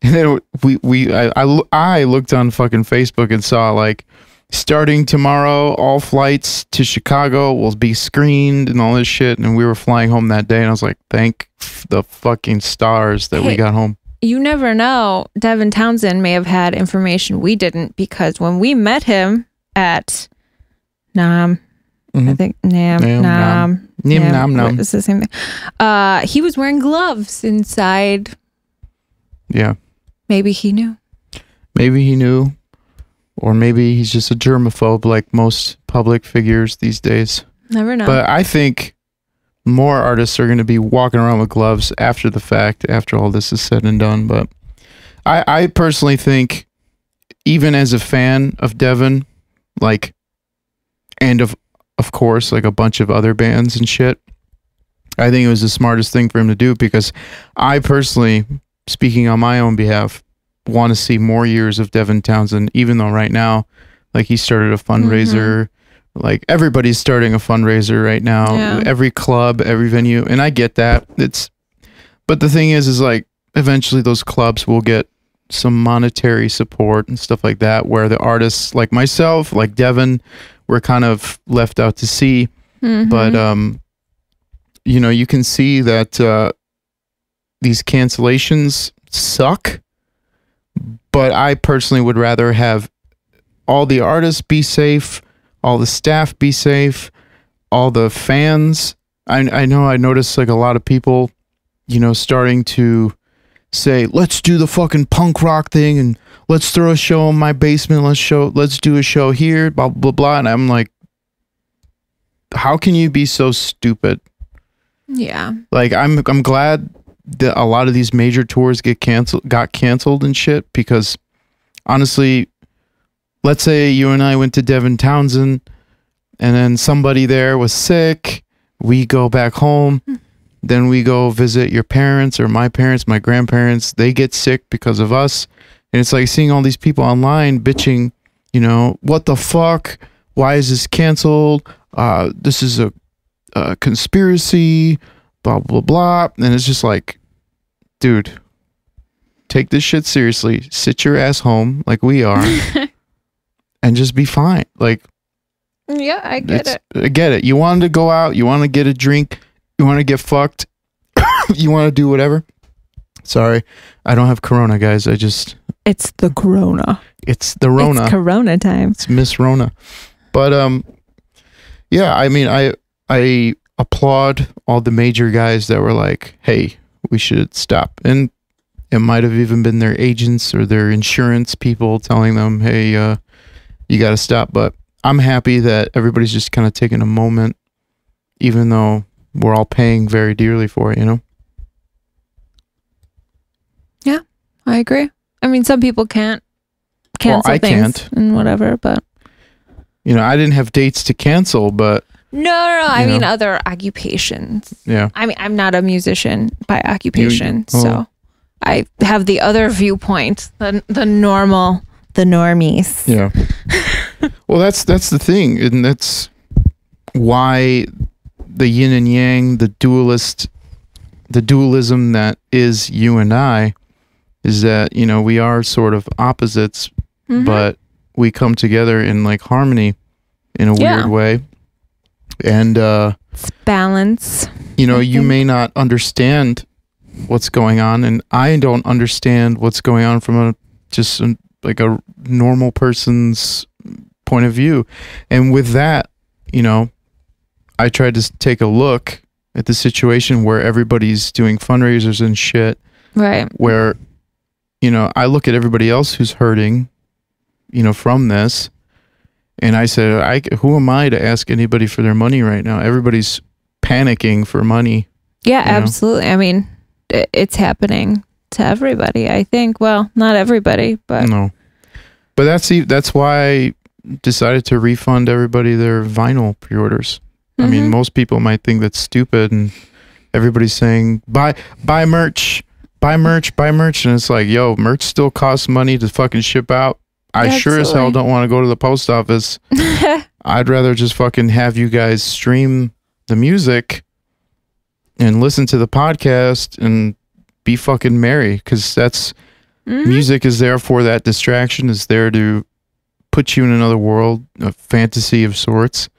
And then we, we, I, I, I looked on fucking Facebook and saw like, starting tomorrow, all flights to Chicago will be screened and all this shit. And we were flying home that day, and I was like, thank the fucking stars that hey, we got home. You never know. Devin Townsend may have had information we didn't, because when we met him at NAMM, mm-hmm. I think NAMM, NAMM, NAMM, NAMM, NAMM. It's the same thing. Uh, he was wearing gloves inside. Yeah. Maybe he knew. Maybe he knew. Or maybe he's just a germaphobe like most public figures these days. Never know. But I think more artists are going to be walking around with gloves after the fact, after all this is said and done. But I, I personally think, even as a fan of Devin, like, and of, of course, like a bunch of other bands and shit, I think it was the smartest thing for him to do, because I personally, speaking on my own behalf, want to see more years of Devin Townsend, even though right now, like, he started a fundraiser, mm-hmm. like everybody's starting a fundraiser right now, yeah. every club, every venue, and I get that. It's, but the thing is, is like, eventually those clubs will get some monetary support and stuff like that, where the artists like myself, like Devin, were kind of left out to sea. Mm-hmm. But um, you know, you can see that uh, these cancellations suck. But I personally would rather have all the artists be safe, all the staff be safe, all the fans. I, I know I noticed like a lot of people, you know, starting to say, let's do the fucking punk rock thing, and let's throw a show in my basement. Let's show, let's do a show here, blah, blah, blah. And I'm like, how can you be so stupid? Yeah. Like, I'm, I'm glad that a lot of these major tours get canceled, got canceled and shit, because honestly, let's say you and I went to Devin Townsend, and then somebody there was sick, we go back home, mm. then we go visit your parents, or my parents, my grandparents, they get sick because of us, and it's like seeing all these people online bitching, you know, what the fuck, why is this canceled, uh, this is a, a conspiracy, blah, blah, blah, and it's just like, dude, take this shit seriously, sit your ass home like we are, and just be fine. Like, yeah, I get it. I get it. You wanted to go out, you want to get a drink, you want to get fucked, you want to do whatever. Sorry, I don't have corona, guys. I just... It's the corona. It's the Rona. It's corona time. It's Miss Rona. But, um, yeah, I mean, I, I applaud all the major guys that were like, hey, we should stop. And it might have even been their agents or their insurance people telling them, hey, uh, you got to stop. But I'm happy that everybody's just kind of taking a moment, even though we're all paying very dearly for it, you know? Yeah, I agree. I mean, some people can't cancel well, I things can't. and whatever, but... You know, I didn't have dates to cancel, but... No, no, no. I know. mean other occupations. Yeah. I mean, I'm not a musician by occupation, you, oh. so I have the other viewpoint, the the normal, the normies. Yeah. Well, that's that's the thing, and that's why the yin and yang, the dualist, the dualism that is you and I, is that, you know, we are sort of opposites, mm-hmm. but we come together in like harmony, in a yeah. weird way. And uh it's balance. You know, you may not understand what's going on, and I don't understand what's going on from a just a, like a normal person's point of view. And with that, you know, I tried to take a look at the situation where everybody's doing fundraisers and shit, right? Where, you know, I look at everybody else who's hurting, you know, from this. And I said, I, who am I to ask anybody for their money right now? Everybody's panicking for money. Yeah, absolutely. Know? I mean, it, it's happening to everybody, I think. Well, not everybody, but... No. But that's, that's why I decided to refund everybody their vinyl pre-orders. Mm-hmm. I mean, most people might think that's stupid, and everybody's saying, buy, buy merch, buy merch, buy merch. And it's like, yo, merch still costs money to fucking ship out. I Absolutely. sure as hell don't want to go to the post office. I'd rather just fucking have you guys stream the music and listen to the podcast and be fucking merry, because that's mm-hmm. music is there for that distraction. It's there to put you in another world, a fantasy of sorts.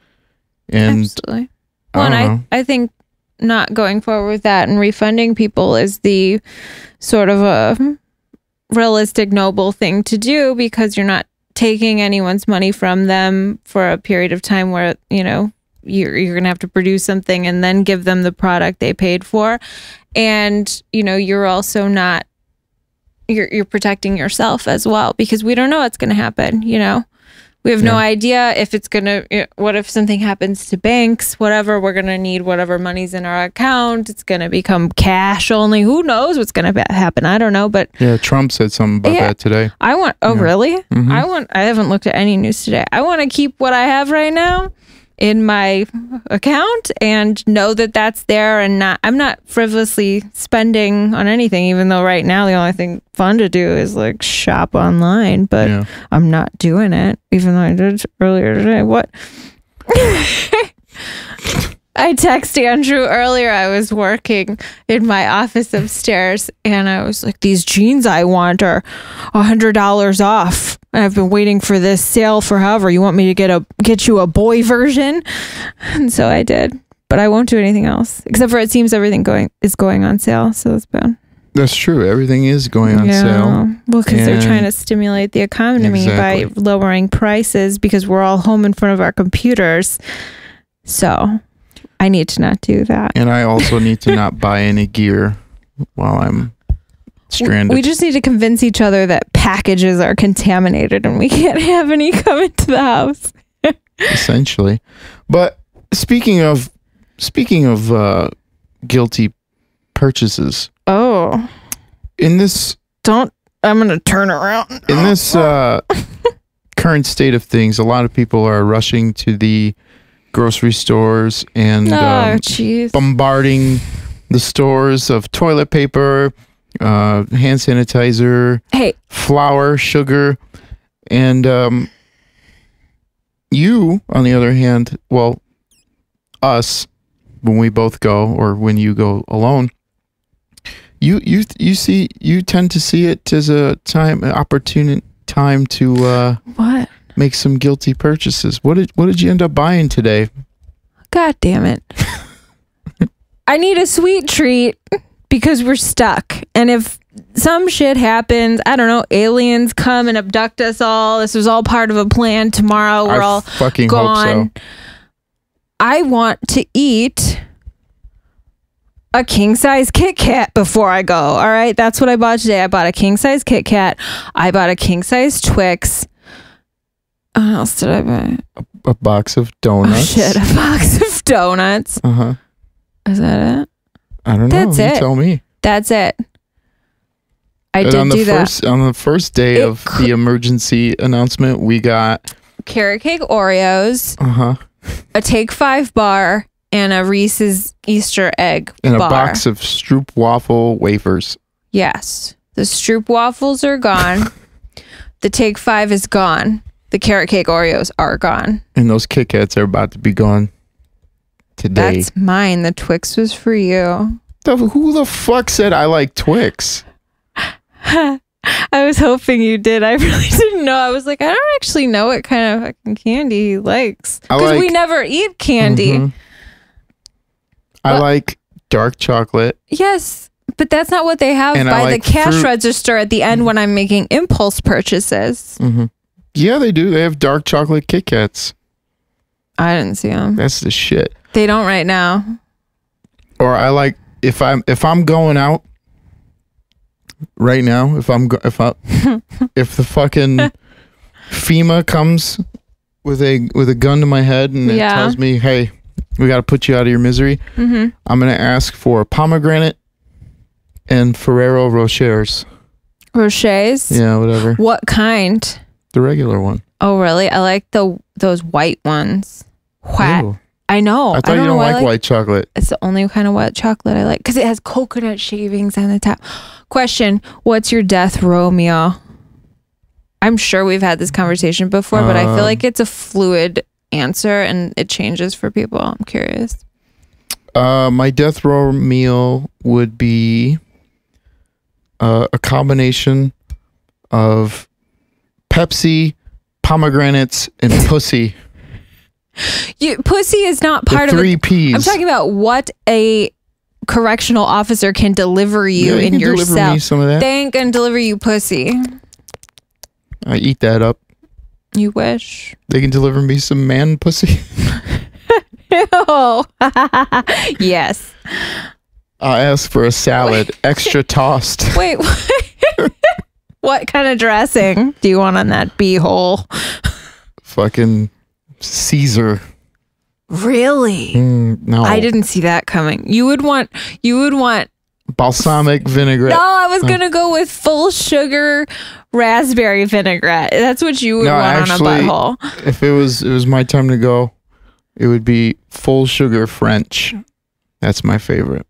And Absolutely. One, I, I, I think not going forward with that and refunding people is the sort of a realistic, noble thing to do, because you're not taking anyone's money from them for a period of time where, you know, you're, you're going to have to produce something and then give them the product they paid for. And, you know, you're also not, you're, you're protecting yourself as well, because we don't know what's going to happen. You know, we have yeah. no idea if it's going to, what if something happens to banks, whatever, we're going to need whatever money's in our account. It's going to become cash only. Who knows what's going to happen? I don't know, but. Yeah. Trump said something about yeah, that today. I want, oh yeah. really? Mm-hmm. I want, I haven't looked at any news today. I want to keep what I have right now in my account and know that that's there, and not, I'm not frivolously spending on anything, even though right now the only thing fun to do is like shop online, but yeah. I'm not doing it, even though I did earlier today. What? I texted Andrew earlier. I was working in my office upstairs, and I was like, these jeans I want are one hundred dollars off. I've been waiting for this sale for however. You want me to get a get you a boy version? And so I did. But I won't do anything else. Except for it seems everything going is going on sale, so that's bad. That's true. Everything is going on yeah. sale. Well, because they're trying to stimulate the economy exactly. by lowering prices, because we're all home in front of our computers. So I need to not do that. And I also need to not buy any gear while I'm stranded. We just need to convince each other that packages are contaminated and we can't have any come into the house. Essentially. But speaking of speaking of uh, guilty purchases. Oh. In this Don't I'm gonna turn around. In this uh, current state of things, a lot of people are rushing to the grocery stores and oh, um, bombarding the stores of toilet paper, uh, hand sanitizer, hey. flour, sugar. And um, you, on the other hand, well, us, when we both go, or when you go alone, you you you see you tend to see it as a time, an opportune time to uh, what? Make some guilty purchases. What did what did you end up buying today? God damn it. I need a sweet treat because we're stuck. And if some shit happens, I don't know, aliens come and abduct us all. This was all part of a plan. Tomorrow we're I all fucking gone. Hope so. I want to eat a king-size Kit Kat before I go. All right, that's what I bought today. I bought a king-size Kit Kat. I bought a king-size Twix. What else did I buy? A, a box of donuts. Oh, shit, a box of donuts. Uh huh. Is that it? I don't know. That's it. You tell me. That's it. I and did on the do first, that on the first day it of the emergency announcement. We got carrot cake Oreos. Uh huh. A Take Five bar and a Reese's Easter egg and bar. A box of Stroop waffle wafers. Yes, the Stroop waffles are gone. The Take Five is gone. The carrot cake Oreos are gone. And those Kit Kats are about to be gone today. That's mine. The Twix was for you. The, who the fuck said I like Twix? I was hoping you did. I really didn't know. I was like, I don't actually know what kind of fucking candy he likes. Because like, we never eat candy. Mm-hmm. I well, like dark chocolate. Yes, but that's not what they have and by like the cash fruit. register at the end mm-hmm. when I'm making impulse purchases. Mm-hmm. Yeah, they do. They have dark chocolate Kit Kats. I didn't see them. That's the shit. They don't right now. Or I like if I'm if I'm going out right now. If I'm go, if I if the fucking FEMA comes with a with a gun to my head and it yeah. tells me, "Hey, we got to put you out of your misery," mm-hmm. I'm gonna ask for pomegranate and Ferrero Rochers. Rochers. Yeah, whatever. What kind? The regular one. Oh, really? I like the those white ones. What? I know. I thought I don't you don't like, like white chocolate. It's the only kind of white chocolate I like because it has coconut shavings on the top. Question, what's your death row meal? I'm sure we've had this conversation before, um, but I feel like it's a fluid answer and it changes for people. I'm curious. Uh, my death row meal would be uh, a combination of Pepsi, pomegranates, and pussy. You, pussy is not part the three of three Ps. I'm talking about what a correctional officer can deliver you yeah, in your cell. They ain't gonna deliver you pussy. I eat that up. You wish. They can deliver me some man pussy. No. Yes. I ask for a salad, wait. Extra tossed. Wait, what? What kind of dressing do you want on that b-hole? Fucking Caesar. Really? Mm, no. I didn't see that coming. You would want, you would want balsamic vinaigrette. No, I was going to go with full sugar raspberry vinaigrette. That's what you would no, want actually, on a butthole. If it was it was my time to go, it would be full sugar French. That's my favorite.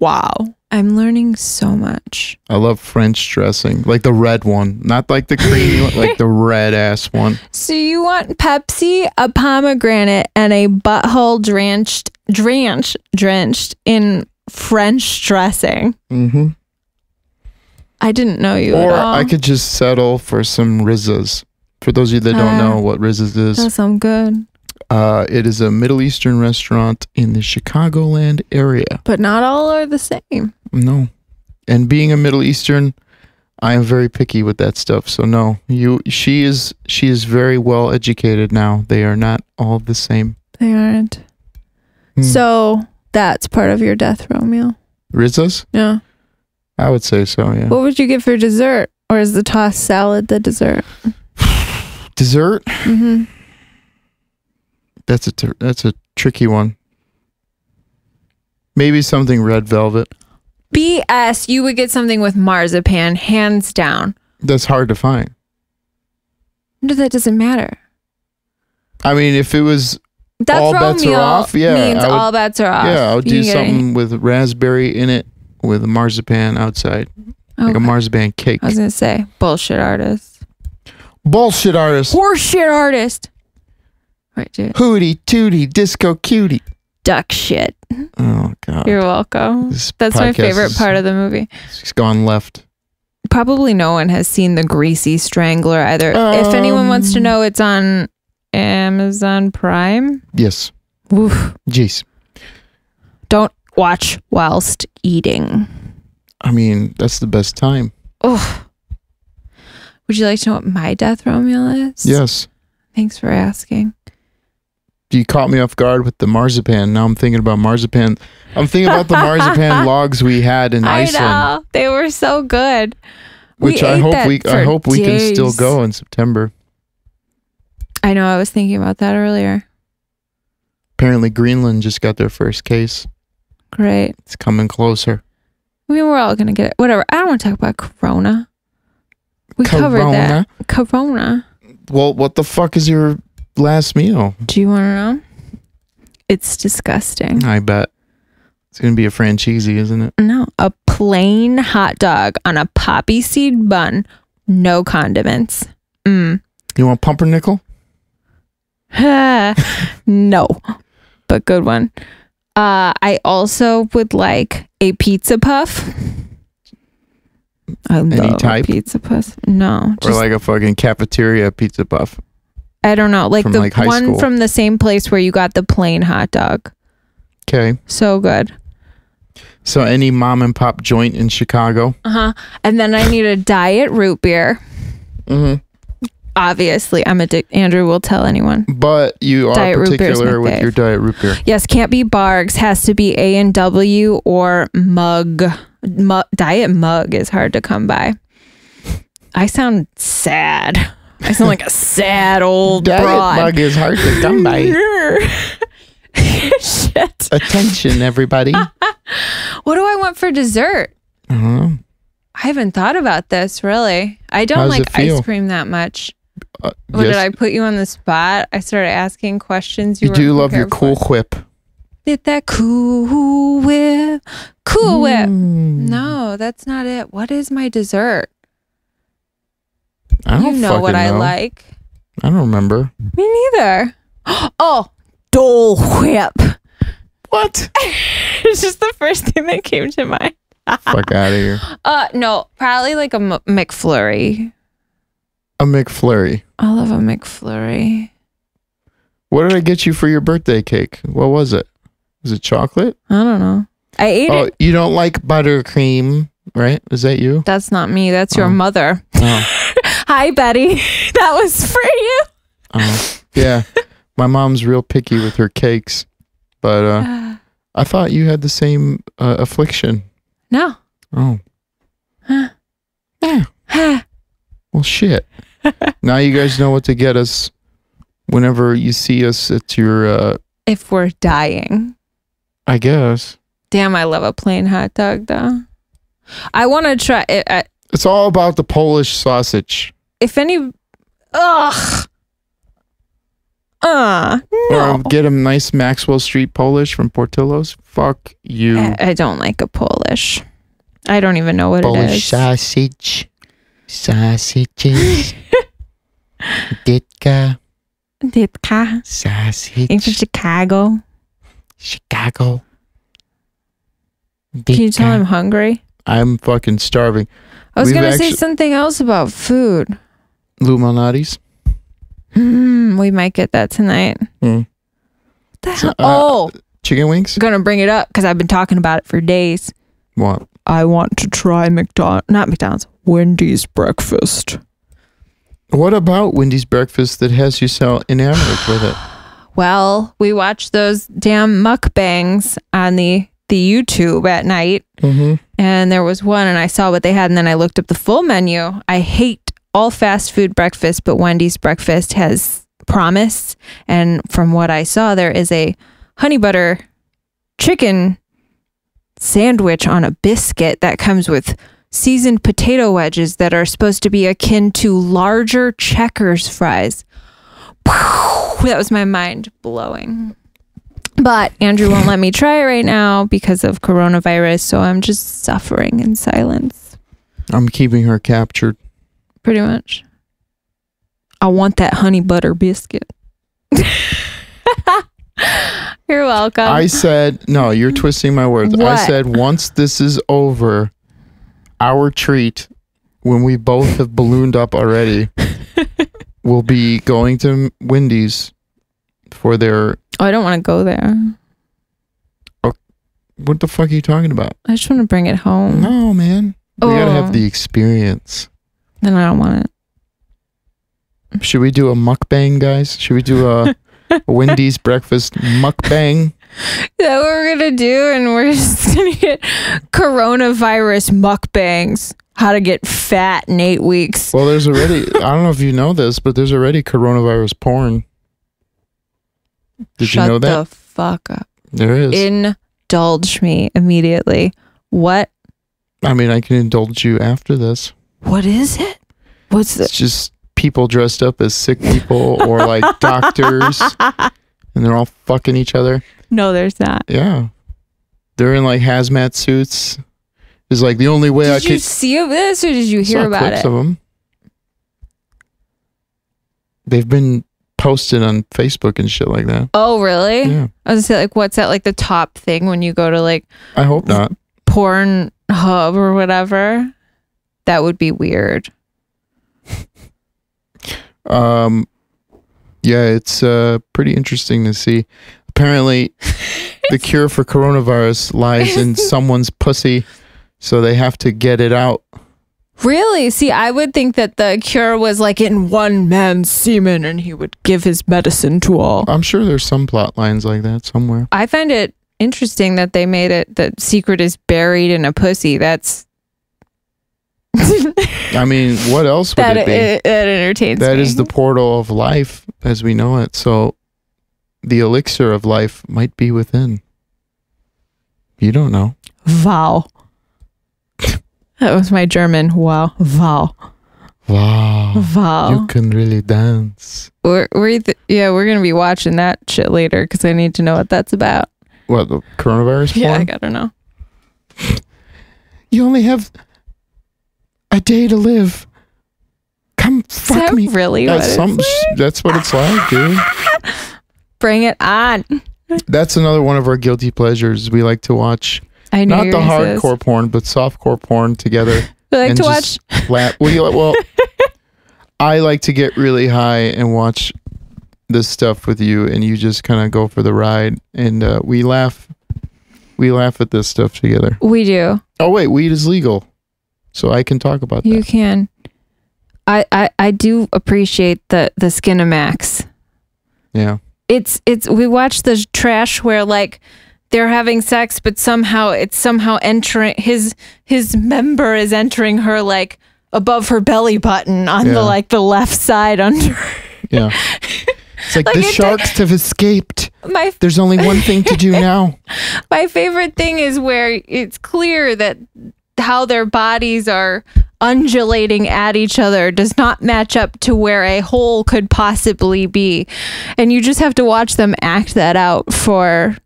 Wow. I'm learning so much. I love French dressing. Like the red one. Not like the creamy one. Like the red ass one. So you want Pepsi, a pomegranate, and a butthole drenched, drenched, drenched in French dressing. Mm-hmm. I didn't know you or at all. Or I could just settle for some Rizzas. For those of you that uh, don't know what Rizzas is. That sounds good. Uh, it is a Middle Eastern restaurant in the Chicagoland area. But not all are the same. No. And being a Middle Eastern, I am very picky with that stuff. So no, you, she is, she is very well educated now. They are not all the same. They aren't. Hmm. So that's part of your death row meal. Rizzas? Yeah. I would say so, yeah. What would you get for dessert? Or is the tossed salad the dessert? Dessert? Mm-hmm. That's a ter that's a tricky one. Maybe something red velvet. B S, you would get something with marzipan, hands down. That's hard to find. No, that doesn't matter. I mean, if it was that's all bets are off, yeah, means would, all bets are off. Yeah, I would you do something with raspberry in it with marzipan outside, okay. Like a marzipan cake. I was gonna say bullshit artist. Bullshit artist. Horseshit artist. Right, dude. Hootie, tootie, disco, cutie. Duck shit. Oh, God. You're welcome. This That's my favorite is, part of the movie. She's gone left. Probably no one has seen The Greasy Strangler either. Um, if anyone wants to know, it's on Amazon Prime. Yes. Oof. Jeez. Don't watch whilst eating. I mean, that's the best time. Oh. Would you like to know what my death row meal is? Yes. Thanks for asking. You caught me off guard with the marzipan. Now I'm thinking about marzipan. I'm thinking about the marzipan logs we had in I Iceland. Know. They were so good. Which we I, hope we, I hope we days. can still go in September. I know. I was thinking about that earlier. Apparently Greenland just got their first case. Great. It's coming closer. I mean, we're all going to get it. Whatever. I don't want to talk about Corona. We corona. covered that. Corona. Well, what the fuck is your... last meal? Do you want to know? It's disgusting. I bet. It's going to be a franchise, isn't it? No. A plain hot dog on a poppy seed bun. No condiments. Mm. You want pumpernickel? No. But good one. Uh, I also would like a pizza puff. I Any love type? Pizza puff. No. Or like a fucking cafeteria pizza puff. I don't know, like the like one school. from the same place where you got the plain hot dog. Okay. So good. So any mom and pop joint in Chicago. Uh-huh. And then I need a diet root beer. Mm-hmm. Obviously, I'm addicted. Andrew will tell anyone. But you are diet particular with fave. your diet root beer. Yes, can't be Barg's. Has to be A and W or Mug. Mu diet Mug is hard to come by. I sound sad. I sound like a sad old Diet broad. Mug is hard to come by. Shit. Attention, everybody. What do I want for dessert? Uh-huh. I haven't thought about this, really. I don't How's like ice cream that much. Uh, well, yes. Did I put you on the spot? I started asking questions. You, you do love your cool for. whip. Did that cool whip. Cool whip. Mm. No, that's not it. What is my dessert? I don't you know what know. I like. I don't remember. Me neither. Oh, Dole Whip. What? It's just the first thing that came to mind. Fuck out of here. Uh, no, probably like a M McFlurry. A McFlurry. I love a McFlurry. What did I get you for your birthday cake? What was it? Was it chocolate? I don't know. I ate oh, it. Oh, you don't like buttercream, right? Is that you? That's not me. That's oh. your mother. Oh. Hi, Betty. That was for you. Oh, yeah. My mom's real picky with her cakes. But uh, I thought you had the same uh, affliction. No. Oh. Huh. Yeah. Huh. Well, shit. Now you guys know what to get us whenever you see us at your... Uh, if we're dying. I guess. Damn, I love a plain hot dog, though. I want to try... it. I, It's all about the Polish sausage. If any... Ugh! Uh, no. Or get a nice Maxwell Street Polish from Portillo's. Fuck you. I, I don't like a Polish. I don't even know what Polish it is. Polish sausage. Sausages. Ditka. Ditka. Sausage. In Chicago. Chicago. Ditka. Can you tell I'm hungry? I'm fucking starving. I was We've gonna say something else about food. Luminati's. Mm, we might get that tonight. Mm. What the hell? Uh, oh, chicken wings. Gonna bring it up because I've been talking about it for days. What? I want to try McDonald's, not McDonald's, Wendy's breakfast. What about Wendy's breakfast that has you so enamored with it? Well, we watch those damn mukbangs on the. the YouTube at night, mm-hmm. and there was one, and I saw what they had, and then I looked up the full menu. I hate all fast food breakfast, but Wendy's breakfast has promise, and from what I saw, there is a honey butter chicken sandwich on a biscuit that comes with seasoned potato wedges that are supposed to be akin to larger Checkers fries. That was my mind blowing. But Andrew won't let me try it right now because of coronavirus, so I'm just suffering in silence. I'm keeping her captured. Pretty much. I want that honey butter biscuit. You're welcome. I said, no, you're twisting my words. What? I said, once this is over, our treat, when we both have ballooned up already, will be going to Wendy's for their... Oh, I don't want to go there. Oh, what the fuck are you talking about? I just want to bring it home. No, man. We oh. gotta have the experience. Then I don't want it. Should we do a mukbang, guys? Should we do a, a Wendy's breakfast mukbang? Is that what we're gonna do? And we're just gonna get coronavirus mukbangs. How to get fat in eight weeks. Well, there's already... I don't know if you know this, but there's already coronavirus porn. Did Shut you know that? the fuck up. There is. Indulge me immediately. What? I mean, I can indulge you after this. What is it? What's it? It's just people dressed up as sick people or like doctors, and they're all fucking each other. No, there's not. Yeah. They're in like hazmat suits. It's like the only way did I could. Did you see of this or did you hear about clips it? Of them. They've been posted on Facebook and shit like that. Oh, really? Yeah. I was gonna say, like, what's that, like, the top thing when you go to, like... I hope not. Porn Hub or whatever. That would be weird. um, yeah, it's uh, pretty interesting to see. Apparently, the cure for coronavirus lies in someone's pussy, so they have to get it out. Really? See, I would think that the cure was like in one man's semen and he would give his medicine to all. I'm sure there's some plot lines like that somewhere. I find it interesting that they made it that secret is buried in a pussy. That's... I mean, what else would that, it be? It, it entertains That me. Is the portal of life as we know it. So the elixir of life might be within. You don't know. Wow. That was my German. Wow. Wow. Wow. Wow. You can really dance. We're, we're yeah, we're going to be watching that shit later because I need to know what that's about. What, the coronavirus porn? Yeah, I gotta know. You only have a day to live. Come fuck is that me. Really? That's, what some, like? That's what it's like, dude. Bring it on. That's another one of our guilty pleasures. We like to watch I not the hardcore porn, but softcore porn together. We like to watch. We, well, I like to get really high and watch this stuff with you, and you just kind of go for the ride, and uh, we laugh. We laugh at this stuff together. We do. Oh wait, weed is legal, so I can talk about that. You can. I I I do appreciate the the Skinamax. Yeah. It's it's we watch the trash where like they're having sex, but somehow it's somehow entering his his member is entering her like above her belly button on yeah. the like the left side under. Yeah. It's like, like the it's sharks have escaped. My There's only one thing to do now. My favorite thing is where it's clear that how their bodies are undulating at each other does not match up to where a hole could possibly be. And you just have to watch them act that out for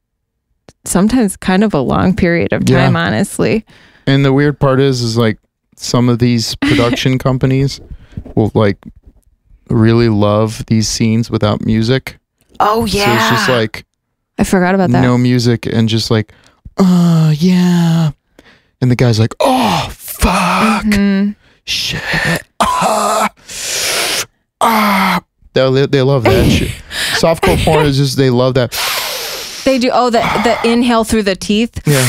sometimes kind of a long period of time, yeah. honestly. And the weird part is, is like some of these production companies will like really love these scenes without music. Oh yeah. So it's just like, I forgot about that. No music and just like, oh yeah. And the guy's like, oh fuck, mm-hmm. shit, ah, ah. They, they love that shit. Softcore porn is just, they love that. They do, oh, the, the inhale through the teeth. Yeah.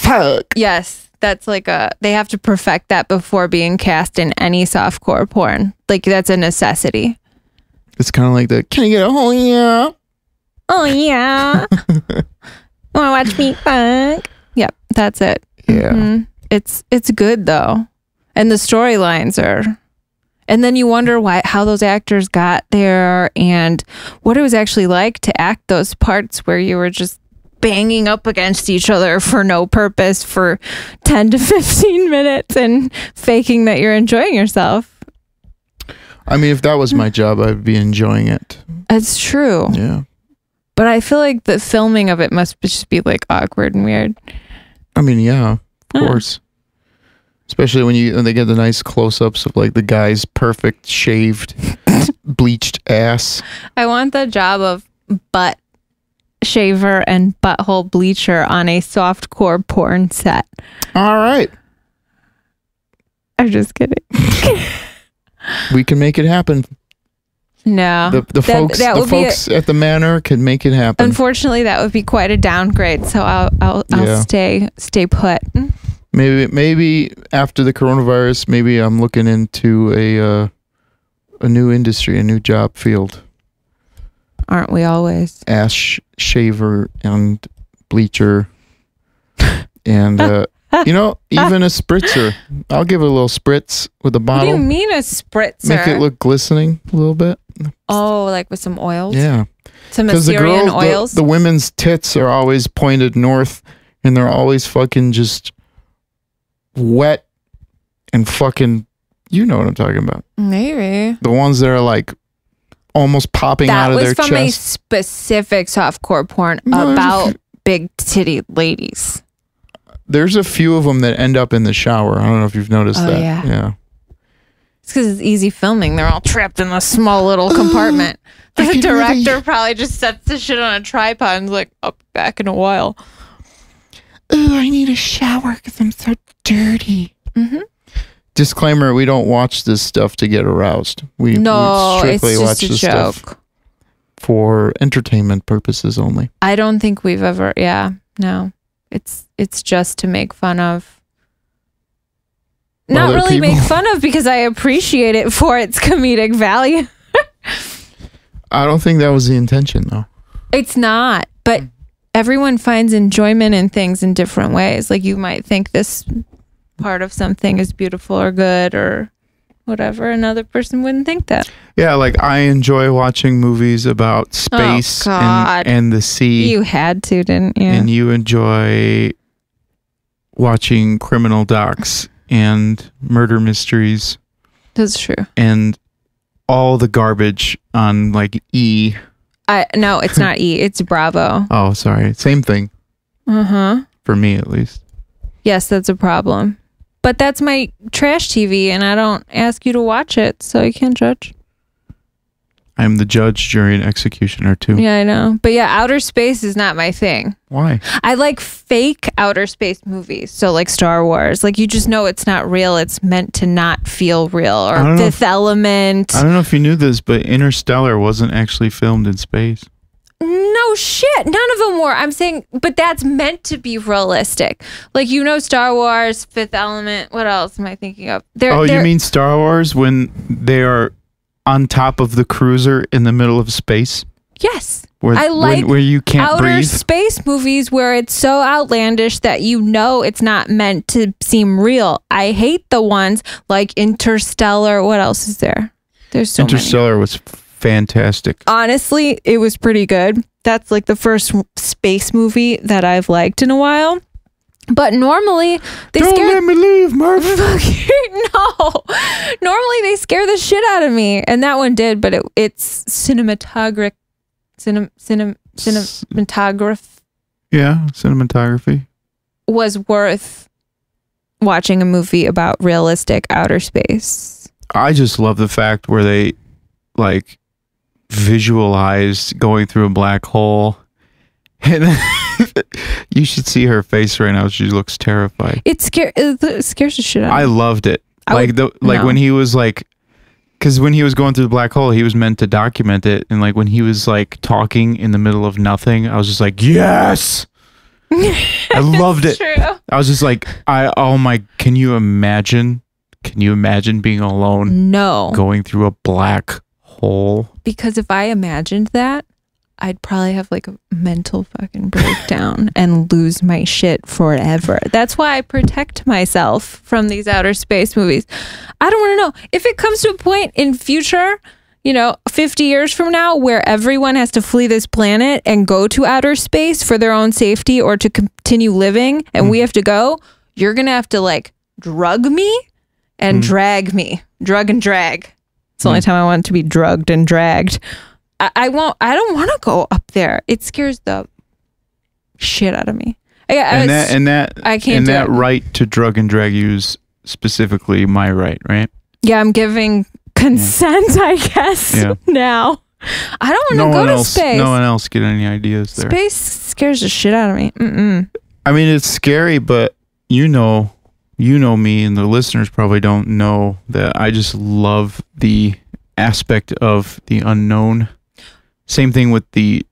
Fuck. Yes, that's like a, they have to perfect that before being cast in any softcore porn. Like, that's a necessity. It's kind of like the, can you get a, oh yeah. Oh yeah. Wanna watch me fuck? Yep, that's it. Yeah. Mm-hmm. It's it's good though. And the storylines are and then you wonder why how those actors got there and what it was actually like to act those parts where you were just banging up against each other for no purpose for ten to fifteen minutes and faking that you're enjoying yourself. I mean, if that was my job, I'd be enjoying it. That's true. Yeah. But I feel like the filming of it must just be like awkward and weird. I mean, yeah, of oh. course. Especially when you when they get the nice close-ups of like the guy's perfect shaved, bleached ass. I want the job of butt shaver and butthole bleacher on a softcore porn set. All right. I'm just kidding. We can make it happen. No, the, the that, folks, that the folks a, at the manor could make it happen. Unfortunately, that would be quite a downgrade. So I'll, I'll, I'll yeah. stay, stay put. Maybe, maybe after the coronavirus, maybe I'm looking into a, uh, a new industry, a new job field. Aren't we always? Ash shaver and bleacher, and uh, you know, even a spritzer. I'll give it a little spritz with a bottle. What do you mean a spritzer? Make it look glistening a little bit. Oh, like with some oils? Yeah. Some Assyrian the girls, oils? The, the women's tits are always pointed north, and they're always fucking just wet and fucking, you know what I'm talking about. Maybe. The ones that are like almost popping that out of their chest. That was from a specific softcore porn no, about big titty ladies. There's a few of them that end up in the shower. I don't know if you've noticed oh, that. Yeah. yeah. It's because it's easy filming. They're all trapped in a small little oh, compartment. The I director really... probably just sets the shit on a tripod and is like, I'll be back in a while. Oh, I need a shower because I'm so dirty. Mm-hmm. Disclaimer, we don't watch this stuff to get aroused. We, no, we strictly it's just watch a this joke. Stuff for entertainment purposes only. I don't think we've ever, yeah, no. It's it's just to make fun of. Not really people. Make fun of because I appreciate it for its comedic value. I don't think that was the intention, though. It's not, but everyone finds enjoyment in things in different ways. Like you might think this part of something is beautiful or good or whatever. Another person wouldn't think that. Yeah, like I enjoy watching movies about space oh, and, and the sea. You had to, didn't you? And you enjoy watching criminal docs and murder mysteries. That's true. And all the garbage on like E. Uh, no, it's not E. It's Bravo. Oh, sorry. Same thing. Uh-huh. For me, at least. Yes, that's a problem. But that's my trash T V, and I don't ask you to watch it, so you can't judge. I'm the judge, jury, and executioner, too. Yeah, I know. But yeah, outer space is not my thing. Why? I like fake outer space movies. So like Star Wars. Like you just know it's not real. It's meant to not feel real. Or Fifth Element. I don't know if you knew this, but Interstellar wasn't actually filmed in space. No shit. None of them were. I'm saying, but that's meant to be realistic. Like, you know, Star Wars, Fifth Element. What else am I thinking of? They're, oh, they're, you mean Star Wars when they are on top of the cruiser in the middle of space? Yes. Where, I like where, where you can't outer breathe. Space movies where it's so outlandish that you know it's not meant to seem real. I hate the ones like Interstellar. What else is there? There's so Interstellar many. was fantastic. Honestly, it was pretty good. That's like the first space movie that I've liked in a while. But normally they Don't scare let me leave, Murph. No. Normally they scare the shit out of me, and that one did. But it it's cinematographic, cinem, cinem, cinematograph. Yeah, cinematography was worth watching a movie about realistic outer space. I just love the fact where they like. Visualized going through a black hole, and you should see her face right now. She looks terrified. It, scare, it scares the shit out of me. I loved it. I like would, the like no. when he was like, because when he was going through the black hole, he was meant to document it, and like when he was like talking in the middle of nothing, I was just like, yes, I loved it. True. I was just like, I oh my, can you imagine? Can you imagine being alone? No, going through a black hole. Hole. Because if I imagined that, I'd probably have like a mental fucking breakdown and lose my shit forever. That's why I protect myself from these outer space movies. I don't want to know. If it comes to a point in future, you know, fifty years from now, where everyone has to flee this planet and go to outer space for their own safety or to continue living, and mm. we have to go, you're going to have to like drug me and mm. drag me. Drug and drag. It's the only time I want to be drugged and dragged. I, I won't. I don't want to go up there. It scares the shit out of me. I, I and, was, that, and that, I can't. And that it. right to drug and drag you is specifically my right, right? Yeah, I'm giving consent. Yeah. I guess yeah. now. I don't want no to go to else, space. No one else get any ideas there. Space scares the shit out of me. Mm-mm. I mean, it's scary, but you know. You know me, and the listeners probably don't know that I just love the aspect of the unknown. Same thing with the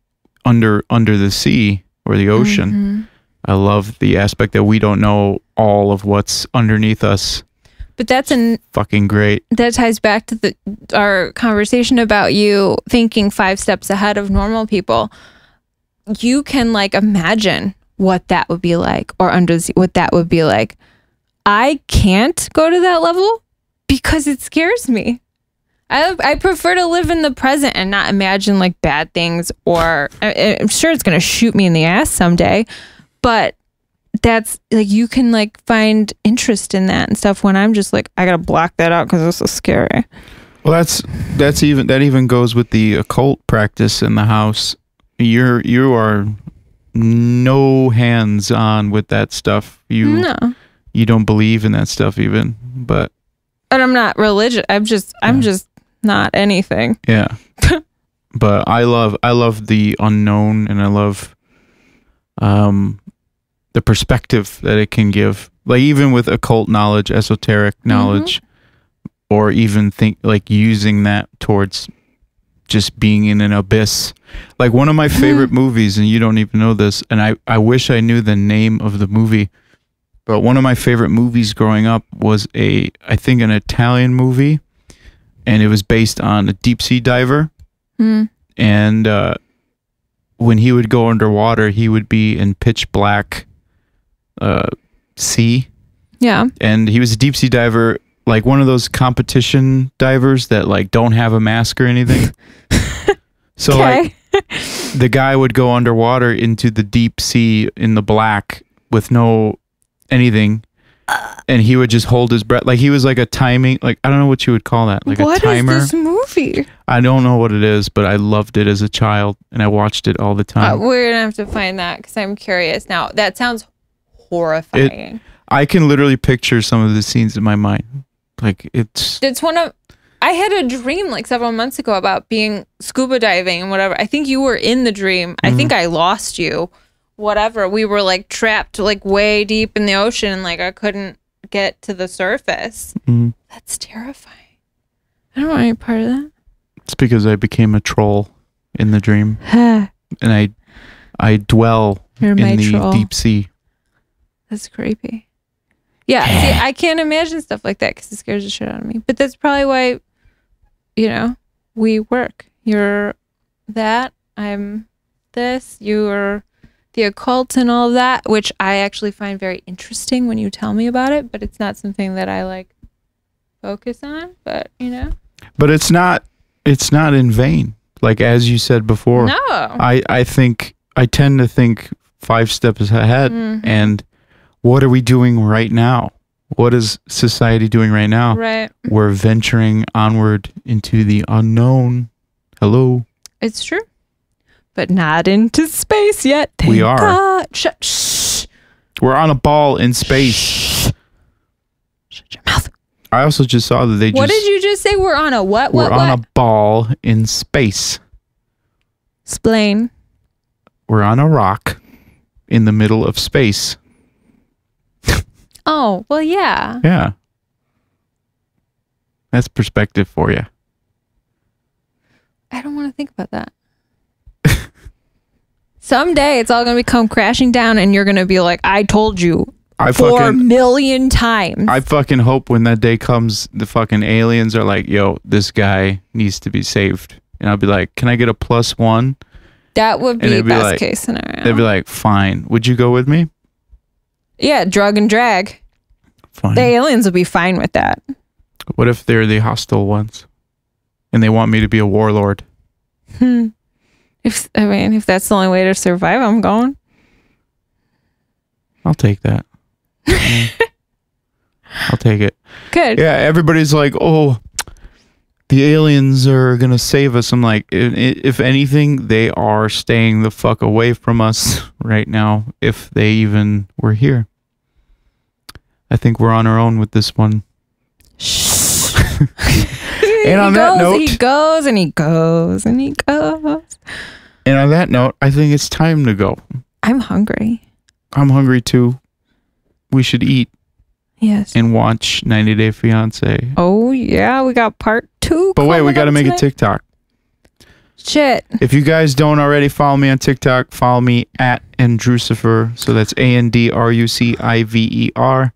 under under the sea or the ocean. Mm-hmm. I love the aspect that we don't know all of what's underneath us. But that's an fucking great. That ties back to the our conversation about you thinking five steps ahead of normal people. You can like imagine what that would be like, or under the sea, what that would be like. I can't go to that level because it scares me. I, I prefer to live in the present and not imagine like bad things, or I, I'm sure it's going to shoot me in the ass someday, but that's like, you can like find interest in that and stuff when I'm just like, I got to block that out because it's so scary. Well, that's, that's even, that even goes with the occult practice in the house. You're, you are no hands on with that stuff. You no. You don't believe in that stuff even, but and I'm not religious. I'm just, I'm yeah. just not anything. Yeah, but I love, I love the unknown, and I love, um, the perspective that it can give. Like even with occult knowledge, esoteric knowledge, mm-hmm. or even think like using that towards just being in an abyss. Like one of my favorite movies, and you don't even know this, and I, I wish I knew the name of the movie. But one of my favorite movies growing up was a, I think, an Italian movie, and it was based on a deep sea diver. Mm. And uh, when he would go underwater, he would be in pitch black uh, sea. Yeah. And he was a deep sea diver, like one of those competition divers that like don't have a mask or anything. So like, the guy would go underwater into the deep sea in the black with no anything, and he would just hold his breath. Like he was like a timing, like, I don't know what you would call that. Like what a timer. What is this movie? I don't know what it is, but I loved it as a child and I watched it all the time. Uh, we're going to have to find that because I'm curious now. That sounds horrifying. It, I can literally picture some of the scenes in my mind. Like it's... It's one of... I had a dream like several months ago about being scuba diving and whatever. I think you were in the dream. Mm-hmm. I think I lost you. Whatever. We were like trapped like way deep in the ocean and like I couldn't get to the surface. Mm-hmm. That's terrifying. I don't want any part of that. It's because I became a troll in the dream. and I I dwell You're in the troll. deep sea. That's creepy. Yeah. See, I can't imagine stuff like that because it scares the shit out of me. But that's probably why... You know, we work. You're that, I'm this, you're the occult and all that, which I actually find very interesting when you tell me about it, but it's not something that I like focus on, but you know. But it's not it's not in vain. Like as you said before. No. I, I think I tend to think five steps ahead mm-hmm. and what are we doing right now? What is society doing right now? Right. We're venturing onward into the unknown. Hello. It's true. But not into space yet. Thank we are. God. Shh, shh. We're on a ball in space. Shh. Shut your mouth. I also just saw that they just... What did you just say? We're on a what? We're what, on what? a ball in space. Explain. We're on a rock in the middle of space. Oh, well, yeah. Yeah. That's perspective for you. I don't want to think about that. Someday it's all going to come crashing down and you're going to be like, I told you I four fucking, million times. I fucking hope when that day comes, the fucking aliens are like, yo, this guy needs to be saved. And I'll be like, can I get a plus one? That would be, be best like, case scenario. They'd be like, fine. Would you go with me? Yeah, drug and drag. Fine. The aliens will be fine with that. What if they're the hostile ones? And they want me to be a warlord? Hmm. If, I mean, if that's the only way to survive, I'm going. I'll take that. I'll take it. Good. Yeah, everybody's like, oh, the aliens are going to save us. I'm like, if anything, they are staying the fuck away from us right now, if they even were here. I think we're on our own with this one. Shh. And on goes, that note... He goes and he goes and he goes. And on that note, I think it's time to go. I'm hungry. I'm hungry too. We should eat. Yes. And watch ninety day fiance. Oh, yeah. We got part two. But wait, we got to make a TikTok. Shit. If you guys don't already follow me on TikTok, follow me at Andruciver. So that's A N D R U C I V E R.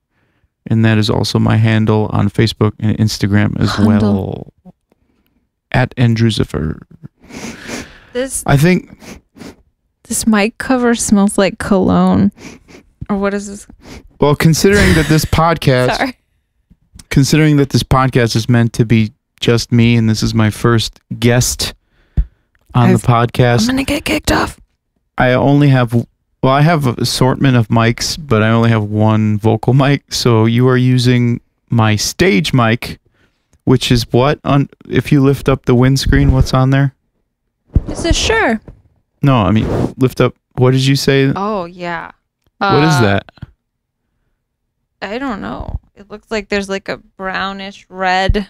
And that is also my handle on Facebook and Instagram as handle. well. At Andruciver. This, I think. This mic cover smells like cologne. Or what is this? Well, considering that this podcast, Sorry. considering that this podcast is meant to be just me, and this is my first guest on I've, the podcast, I'm gonna get kicked off. I only have, well, I have an assortment of mics, but I only have one vocal mic. So you are using my stage mic, which is what on if you lift up the windscreen, what's on there? It's a sure. No, I mean lift up. What did you say? Oh yeah. Uh, what is that? I don't know. It looks like there's like a brownish red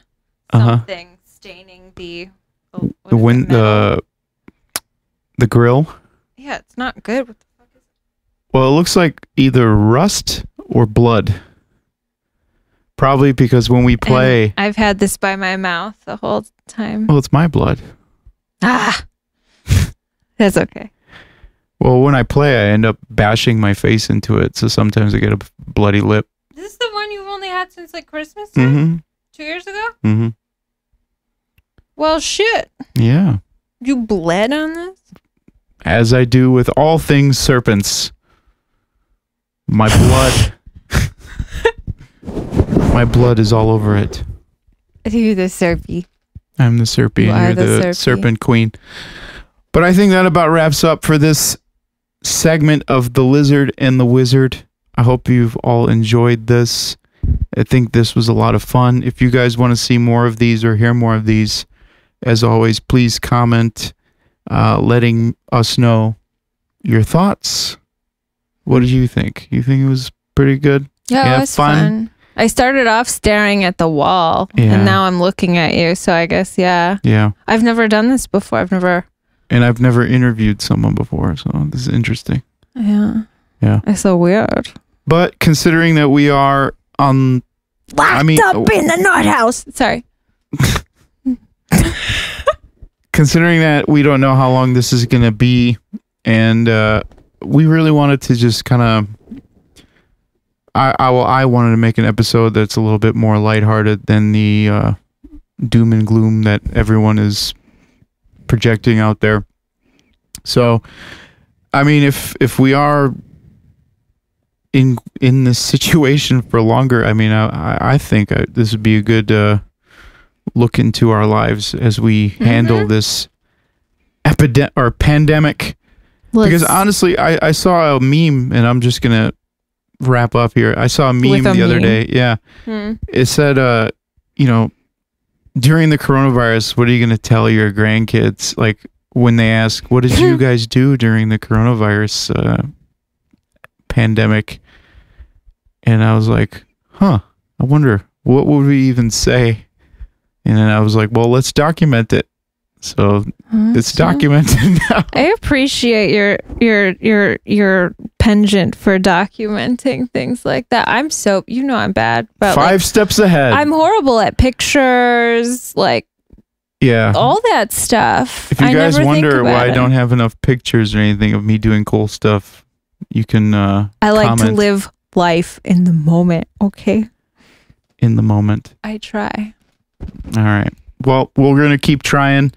something uh-huh. staining the the, the wind the the grill. Yeah, it's not good. What the fuck is it? Well, it looks like either rust or blood. Probably because when we play, and I've had this by my mouth the whole time. Well, it's my blood. Ah, that's okay. Well, when I play, I end up bashing my face into it, so sometimes I get a bloody lip. Is this the one you've only had since, like, Christmas time? Mm-hmm. Two years ago? Mm-hmm. Well, shit. Yeah. You bled on this? As I do with all things serpents. My blood. My blood is all over it. You're the Serpy. I'm the Serpy, you and you're the, the Serpent Queen. But I think that about wraps up for this segment of The Lizard and the Wizard. I hope you've all enjoyed this. I think this was a lot of fun. If you guys want to see more of these or hear more of these, as always, please comment, uh, letting us know your thoughts. What did you think? You think it was pretty good? Yeah, yeah, it was fun. fun. I started off staring at the wall, yeah. and now I'm looking at you, so I guess, yeah. Yeah. I've never done this before. I've never... And I've never interviewed someone before, so this is interesting. Yeah. Yeah. It's so weird. But considering that we are on... Locked I mean, up in the North House! Sorry. Considering that we don't know how long this is going to be, and uh, we really wanted to just kind of... I, I, well, I wanted to make an episode that's a little bit more lighthearted than the uh, doom and gloom that everyone is projecting out there. So, I mean, if if we are in in this situation for longer, I mean, I, I think I, this would be a good uh, look into our lives as we mm-hmm. handle this epidemic or pandemic. Let's because honestly, I, I saw a meme, and I'm just going to wrap up here. I saw a meme a the other meme. day. Yeah. Hmm. It said, uh, you know, during the coronavirus, what are you going to tell your grandkids? Like when they ask, what did you guys do during the coronavirus uh, pandemic? And I was like, huh, I wonder what would we even say? And then I was like, well, let's document it. So uh, it's so documented now. I appreciate your your your your penchant for documenting things like that. I'm so you know I'm bad, but five like, steps ahead. I'm horrible at pictures, like yeah, all that stuff. If you I guys wonder why it. I don't have enough pictures or anything of me doing cool stuff, you can. Uh, I like comment. to live life in the moment. Okay, in the moment. I try. All right. Well, we're gonna keep trying.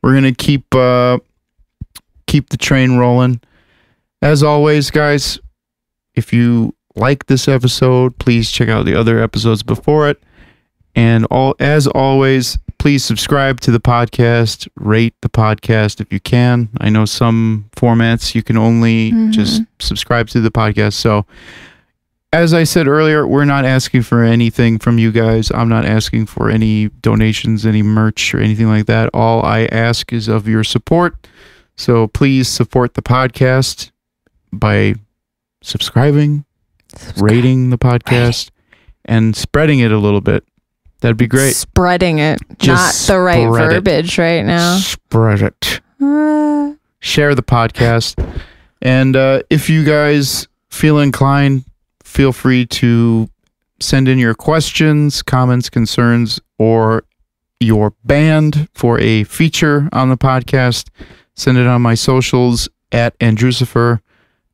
We're going to keep uh, keep the train rolling. As always, guys, if you like this episode, please check out the other episodes before it. And all as always, please subscribe to the podcast. Rate the podcast if you can. I know some formats you can only mm-hmm. just subscribe to the podcast. So, as I said earlier, we're not asking for anything from you guys. I'm not asking for any donations, any merch, or anything like that. All I ask is of your support. So please support the podcast by subscribing, Subscribe. rating the podcast, rating. and spreading it a little bit. That'd be great. Spreading it. Just not the right verbiage it. right now. Spread it. Uh. Share the podcast. And uh, if you guys feel inclined, feel free to send in your questions, comments, concerns, or your band for a feature on the podcast. Send it on my socials at Andruciver,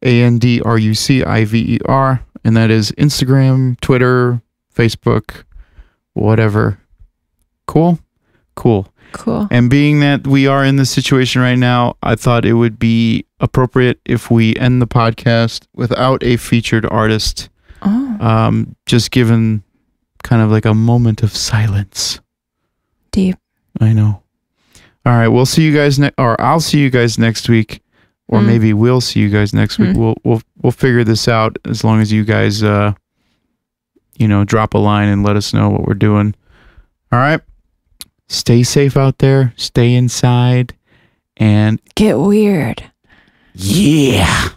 A N D R U C I V E R, and that is Instagram, Twitter, Facebook, whatever. Cool? Cool. Cool. And being that we are in this situation right now, I thought it would be appropriate if we end the podcast without a featured artist. Oh. Um, just given kind of like a moment of silence. Deep. I know. All right. We'll see you guys next, or I'll see you guys next week, or mm. maybe we'll see you guys next week. Mm. We'll, we'll, we'll figure this out as long as you guys, uh, you know, drop a line and let us know what we're doing. All right. Stay safe out there. Stay inside and get weird. Yeah.